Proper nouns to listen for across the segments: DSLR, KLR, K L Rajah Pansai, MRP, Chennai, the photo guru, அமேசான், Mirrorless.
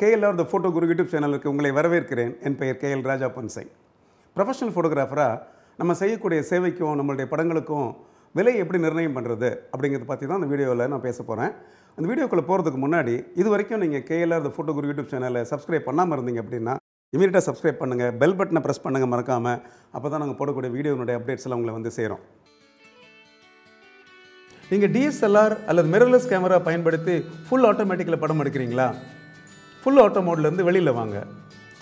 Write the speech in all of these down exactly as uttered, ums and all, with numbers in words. K L R The Photo Guru YouTube channel ku ungalai varaverkiren en peyar K L Rajah Pansai professional photographer நம்ம செய்யக்கூடிய சேவைக்கும் நம்மளுடைய படங்களுக்கும் விலை எப்படி நிர்ணயம் பண்றது அப்படிங்கறது பத்தி தான் இந்த வீடியோல நான் பேசப் போறேன் அந்த வீடியோக்குள்ள போறதுக்கு முன்னாடி இது வரைக்கும் நீங்க K L R The Photo Guru YouTube channel-ஐ subscribe பண்ணாம இருந்தீங்க அப்படினா immediately subscribe பண்ணுங்க bell button-ஐ press பண்ணுங்க மறக்காம அப்பதான் நாங்க போடக்கூடிய வீடியோனுடைய updates எல்லாம் உங்களுக்கு வந்து சேரும் நீங்க D S L R அல்லது mirrorless camera பயன்படுத்தி full automatic-ல படம் எடுக்கறீங்களா full auto mode-ல இருந்து வெளியில வாங்க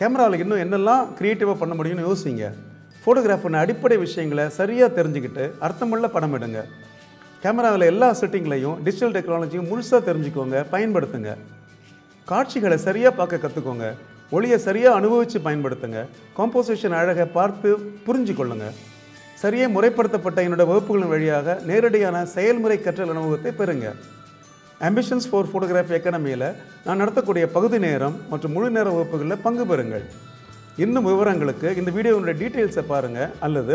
கேமரால இன்னும் என்னெல்லாம் கிரியேட்டிவா பண்ண முடியும்னு யோசிங்க போட்டோகிராஃபர்ன அடிப்படை விஷயங்களை சரியா தெரிஞ்சிக்கிட்டு அர்த்தமுள்ள படம் எடுங்க கேமரால எல்லா செட்டிங்லயும் டிஜிட்டல் டெக்னாலஜியும் முழுசா தெரிஞ்சுக்கோங்க பயன்படுத்துங்க காட்சிகளை சரியா பார்க்க கத்துக்கோங்க ஒளியை சரியா அனுபவிச்சு பயன்படுத்துங்க காம்போசிஷன் அழகை பார்த்து புரிஞ்சிக்கொள்ளுங்க சரியா முறைப்படுத்தப்பட்ட என்னோட வகுப்புகளின் வழியாக நேரடியான செயல்முறை கற்றல் அனுபவத்தை பெறுங்க Ambitions four Photography Academy-ல நான் நடத்தக்கூடிய பகுதி நேரம் மற்றும் முழு நேர வகுப்புகளில் பங்கு பெறுங்கள் இன்னும் விவரங்களுக்கு இந்த வீடியோவோட டீடைல்ஸை பாருங்க அல்லது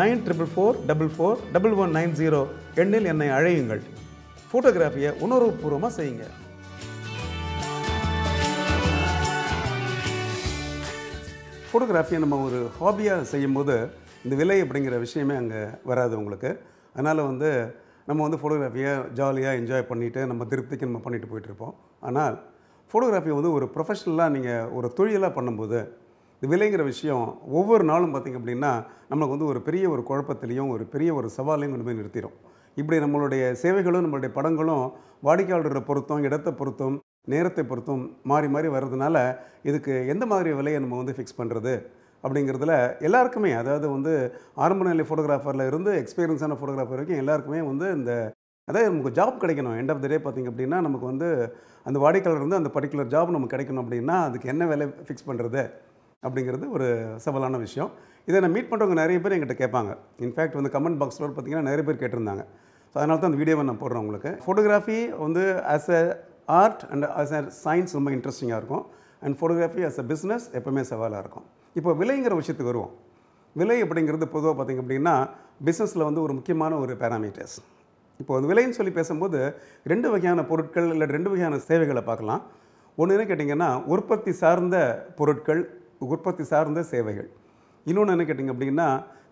nine four four four four one one nine zero எண்ணில் என்னை அழையுங்கள் போட்டோகிராஃபியை உணர்வுபூர்வமா செய்யுங்க போட்டோகிராஃபியை நம்ம ஒரு ஹாபியா செய்யும்போது இந்த விலை அப்படிங்கற விஷயமே அங்க வராது உங்களுக்கு அதனால வந்து நம்ம வந்து போட்டோகிராஃபியை ஜாலியா என்ஜாய் பண்ணிட்டு நம்ம திருப்திக்கு நம்ம பண்ணிட்டு போயிட்டு இருப்போம் ஆனால் போட்டோகிராஃபி வந்து ஒரு ப்ரொபஷனலா நீங்க ஒரு தொழிலா பண்ணும்போது The விலைங்கற விஷயம் ஒவ்வொரு நாளும் பாத்தீங்க அப்படினா நமக்கு வந்து ஒரு பெரிய ஒரு குழப்பத்திலயும் ஒரு பெரிய ஒரு சவாலையும் கொண்டு போய் நிறுத்திரும். இப்படி நம்மளுடைய சேவைகளும் நம்மளுடைய படங்களும் வாடிக்கையாளரோட பொறுத்தும் இடத்தை பொறுத்தும் நேரத்தை பொறுத்தும் மாறி மாறி வரதுனால இதுக்கு எந்த மாதிரி விலையை நம்ம வந்து ஃபிக்ஸ் பண்றது அப்படிங்கறதுல எல்லாருக்குமே அதாவது வந்து ஆரம்ப நிலை போட்டோகிராஃபர்ல இருந்து எக்ஸ்பீரியன்ஸான போட்டோகிராஃபர் வரைக்கும் எல்லாருக்குமே வந்து இந்த அதாவது நமக்கு ஜாப் கிடைக்கணும் end of the day பாத்தீங்க அப்படினா நமக்கு வந்து அந்த வாடிக்கையாளர் இருந்து அந்த particular ஜாப் நமக்கு கிடைக்கணும் அப்படினா அதுக்கு என்ன விலை ஃபிக்ஸ் பண்றது அப்படிங்கிறது ஒரு சவாலான விஷயம் இத நான் மீட் பண்றவங்க நிறைய பேர் என்கிட்ட கேட்பாங்க இன்ஃபேக்ட் வந்து கமெண்ட் பாக்ஸ்ல பாத்தீங்கன்னா நிறைய பேர் கேட்டிருந்தாங்க சோ அதனால தான் இந்த வீடியோவை நான் போடுறேன் உங்களுக்கு போட்டோகிராஃபி வந்து as a art and as a science ரொம்ப இன்ட்ரஸ்டிங்கா இருக்கும் and photography as a business எப்பவுமே சவாலா இருக்கும் இப்போ விலைங்கற விஷயத்துக்கு வருவோம் விலை அப்படிங்கிறது பொதுவா பாத்தீங்க அப்படினா businessல வந்து ஒரு முக்கியமான ஒரு பாராமீட்டர்ஸ் இப்போ அந்த விலைன்னு சொல்லி பேசும்போது ரெண்டு வகையான பொருட்கள் இல்ல ரெண்டு வகையான சேவைகளை பார்க்கலாம் ஒன்னு என்ன கேட்டிங்கன்னா உற்பத்தி சார்ந்த பொருட்கள் உற்பத்தி சார்ந்த சேவைகள் இன்னொன்னு என்ன கேட்டிங்க அப்படினா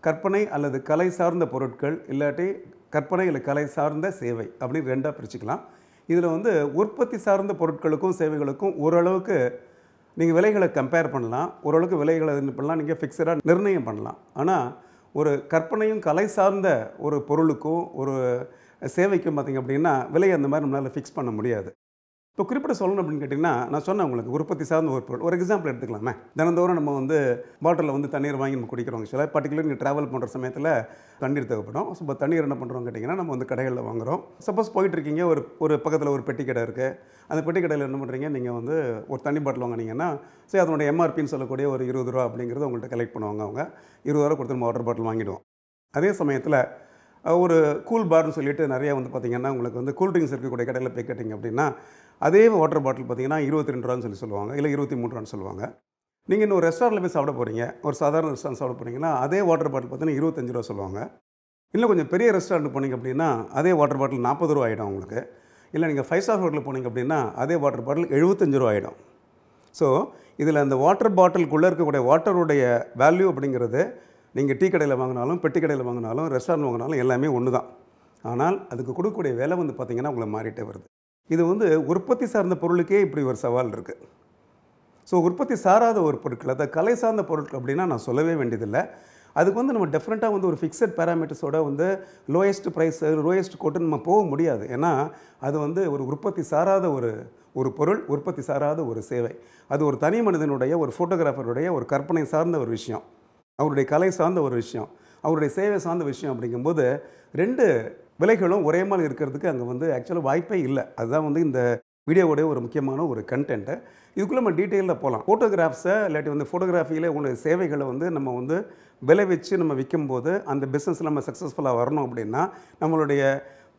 கற்பனை அல்லது கலை சார்ந்த பொருட்கள் இல்லட்டி கற்பனை இல்ல கலை சார்ந்த சேவை அப்படி ரெண்டா பிரிச்சுக்கலாம் இதுல வந்து உற்பத்தி சார்ந்த பொருட்களுக்கும் சேவைகளுக்கும் ஓரளவுக்கு நீங்க விலைகளை கம்பேர் பண்ணலாம் ஓரளவுக்கு விலைகளை என்ன பண்ணலாம் நீங்க ஃபிக்ஸடா நிர்ணயம் பண்ணலாம் ஆனா ஒரு கற்பனையும் கலை சார்ந்த ஒரு பொருளுக்கும் ஒரு சேவைக்கும் பாத்தீங்க அப்படினா விலை அந்த மாதிரி நம்மால ஃபிக்ஸ் பண்ண முடியாது இப்போ குறிப்பிட்ட சொல்லணும் அப்படினு கேட்டினா நான் சொன்னேன் உங்களுக்கு உற்பத்தி சார்ந்த ஒரு பொருள் ஒரு எக்ஸாம்பிள் எடுத்துக்கலாமே தினந்தோறும் நம்ம வந்து பாட்டில்ல வந்து தண்ணீர் வாங்கி நம்ம குடிக்கிறோம் சில particularly நீங்க டிராவல் பண்ற சமயத்துல தண்ணீர் தேவைப்படும் சோ அந்த தண்ணீர் என்ன பண்றோம் கேட்டிங்கனா நம்ம வந்து கடைகள்ல வாங்குறோம் சப்போஸ் போயிட்டு இருக்கீங்க ஒரு ஒரு பக்கத்துல ஒரு பெட்டி கடை இருக்கு அந்த பெட்டி கடையில என்ன பண்றீங்க நீங்க வந்து ஒரு தண்ணி பாட்டில் வாங்குனீங்கனா சரி அதோட M R P ன்னு சொல்லக்கூடிய ஒரு இருபது ரூபாய் அப்படிங்கறது உங்களுக்கு கலெக்ட் பண்ணுவாங்க அவங்க இருபது ரூபாய் கொடுத்து நம்ம வாட்டர் பாட்டில் வாங்கிடுவோம் அதே சமயத்துல ஒரு கூல் பார்னு சொல்லிட்டு நிறைய வந்து பாத்தீங்கன்னா உங்களுக்கு வந்து கூல் ட்ரிங்க்ஸ் இருக்க கூட கடையில பே கேட்டிங்க அப்படினா அதே வாட்டர் பாட்டில் பாத்தீங்கன்னா இருபத்தி ரெண்டு ரூபாய்னு சொல்லி சொல்வாங்க இல்ல இருபத்தி மூன்று ரூபாய்னு சொல்வாங்க நீங்க இன்னொரு ரெஸ்டாரன்ட்ல போய் சாப்பிட போறீங்க ஒரு சாதாரண ரெஸ்டாரன்ட் சாப்பிட போறீங்கன்னா அதே வாட்டர் பாட்டில் பாத்தீங்கன்னா இருபத்தி அஞ்சு ரூபாய் சொல்வாங்க இல்ல கொஞ்சம் பெரிய ரெஸ்டாரன்ட் போனீங்க அப்படினா அதே வாட்டர் பாட்டில் நாற்பது ரூபாய் ஆயிடும் உங்களுக்கு இல்ல நீங்க ஃபைவ் ஸ்டார் ஹோட்டல் போனீங்க அப்படினா அதே வாட்டர் பாட்டில் எழுபத்தி அஞ்சு ரூபாய் ஆயிடும் சோ இதுல அந்த வாட்டர் பாட்டிலுக்குள்ள இருக்க கூட வாட்டரோட வேல்யூ அப்படிங்கிறது நீங்க டீ கடையில வாங்குனாலும் பெட்டி கடையில வாங்குனாலும் ரெஸ்டாரன்ட் வாங்குனாலும் எல்லாமே ஒண்ணுதான் ஆனால் அதுக்கு கொடுக்கக்கூடிய விலை வந்து பாத்தீங்கன்னா உங்களுக்கு மாறிட்டே வருது இது வந்து உற்பத்தி சார்ந்த பொருளுக்கே இப்படி ஒரு சவால் இருக்கு சோ உற்பத்தி சாராத ஒரு பொருட்கள் அத கலை சார்ந்த பொருட்கள் அப்படினா நான் சொல்லவே வேண்டியதில்ல அதுக்கு வந்து நம்ம டிஃபரண்டா வந்து ஒரு ஃபிக்ஸட் பாராமீட்டர்ஸோட வந்து லோயஸ்ட் பிரைஸ் லோயஸ்ட் கோட் நம்ம போக முடியாது ஏனா அது வந்து ஒரு உற்பத்தி சாராத ஒரு ஒரு பொருள் உற்பத்தி சாராத ஒரு சேவை அது ஒரு தனி மனிதனுடைய ஒரு போட்டோகிராஃபருடைய ஒரு கற்பனை சார்ந்த ஒரு விஷயம் அவருடைய கலை சார்ந்த ஒரு விஷயம் அவருடைய சேவை சார்ந்த விஷயம் அப்படிங்கும்போது ரெண்டு விலைகளும் ஒரே மாதிரி இருக்குிறதுக்கு அங்க வந்து एक्चुअली வாய்ப்பே இல்ல அதுதான் வந்து இந்த வீடியோவோட ஒரு முக்கியமான ஒரு கண்டென்ட் இதுக்குள்ள நம்ம டீடைலா போலாம் போட்டோகிராஃப்ஸ் இல்லட்டி வந்து போட்டோகிராஃபியில உள்ள சேவைகளை வந்து நம்ம வந்து விலை வெச்சு நம்ம விக்கும்போது அந்த பிசினஸ்ல நம்ம சக்சஸ்ஃபுல்லா வரணும் அப்படினா நம்மளுடைய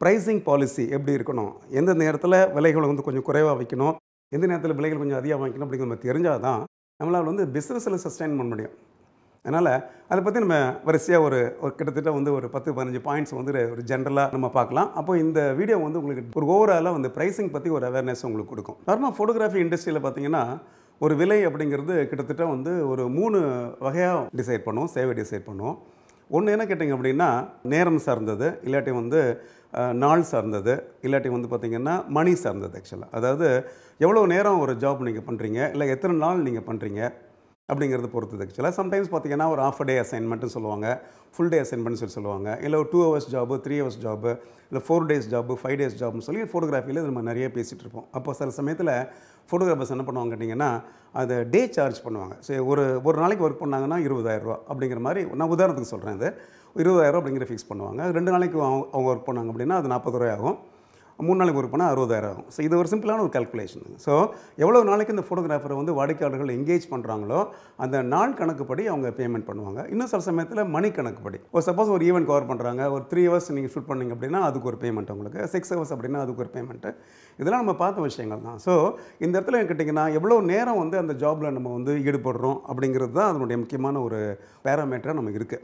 பிரைசிங் பாலிசி எப்படி இருக்கணும் எந்த நேரத்துல விலைகளை வந்து கொஞ்சம் குறைவா வைக்கணும் எந்த நேரத்துல விலைகளை கொஞ்சம் அதிகமா வைக்கணும் அப்படிங்க நம்ம தெரிஞ்சாதான் நம்மளால வந்து பிசினஸ்ல சஸ்டைன் பண்ண முடியும் அதனால அத பத்தி நம்ம வரிசையா ஒரு கிட்டத்தட்ட வந்து ஒரு ten to fifteen பாயிண்ட்ஸ் வந்து ஒரு ஜெனரலா நம்ம பார்க்கலாம். அப்போ இந்த வீடியோ வந்து உங்களுக்கு ஒரு ஓவராலா வந்து பிரைசிங் பத்தி ஒரு அவேர்னஸ் உங்களுக்கு கொடுக்கும். நார்மலா போட்டோகிராஃபி இண்டஸ்ட்ரியில பாத்தீங்கன்னா ஒரு விலை அப்படிங்கிறது கிட்டத்தட்ட வந்து ஒரு மூணு வகையா டிசைட் பண்ணுவோம், சேவை டிசைட் பண்ணுவோம். ஒன்னு என்ன கேட்டிங்க அப்படினா நேரம் சார்ந்தது, இல்லாட்டி வந்து நாள் சார்ந்தது, இல்லாட்டி வந்து பாத்தீங்கன்னா மணி சார்ந்தது एक्चुअली. அதாவது எவ்வளவு நேரம் ஒரு ஜாப் நீங்க பண்றீங்க, இல்ல எத்தனை நாள் நீங்க பண்றீங்க அப்படிங்கிறது பொறுத்தது एक्चुअली. சம்டைம்ஸ் பாத்தீங்கன்னா ஒரு half day assignment னு சொல்லுவாங்க, full day assignment னு சொல்லுவாங்க, இல்ல ஒரு two hours job, three hours job, இல்ல four days job, five days job னு சொல்லி போட்டோகிராஃபில நம்ம நிறைய பேசிட்டு இருப்போம். அப்ப சில சமயத்துல போட்டோகிராஃபர்ஸ் என்ன பண்ணுவாங்க கேட்டிங்கன்னா அது டே சார்ஜ் பண்ணுவாங்க. சோ ஒரு ஒரு நாளைக்கு வர்க் பண்ணாங்கன்னா twenty thousand rupees அப்படிங்கற மாதிரி நான் உதாரணத்துக்கு சொல்றேன். இது twenty thousand rupees அப்படிங்கற ஃபிக்ஸ் பண்ணுவாங்க. ரெண்டு நாளைக்கு அவங்க வர்க் பண்ணாங்க அப்படினா அது forty thousand rupees ஆகும். மூணு நாளைக்கு ஒரு பண்ணா sixty thousand ஆகும். சோ இது ஒரு சிம்பிளான ஒரு கால்குலேஷன். சோ எவ்வளவு நாளைக்கு இந்த போட்டோகிராஃபரை வந்து வாடிக்கையாளர்கள் எங்கேஜ் பண்றாங்களோ அந்த நாள் கணக்குப்படி அவங்க பேமெண்ட் பண்ணுவாங்க. இன்னும் சில சமயத்துல மணி கணக்குப்படி. ஒரு சப்போஸ் ஒரு ஈவென்ட் கவர் பண்றாங்க, ஒரு three hours நீங்க ஷூட் பண்ணீங்க அப்படினா அதுக்கு ஒரு பேமெண்ட் உங்களுக்கு, six hours அப்படினா அதுக்கு ஒரு பேமெண்ட். இதெல்லாம் நம்ம பார்த்த விஷயங்கள் தான். சோ இந்த இடத்துல கேட்டிங்கன்னா எவ்வளவு நேரம் வந்து அந்த ஜாப்ல நம்ம வந்து ஈடுபடுறோம் அப்படிங்கிறது தான் அதனுடைய முக்கியமான ஒரு பாராமீட்டரா நமக்கு இருக்கு.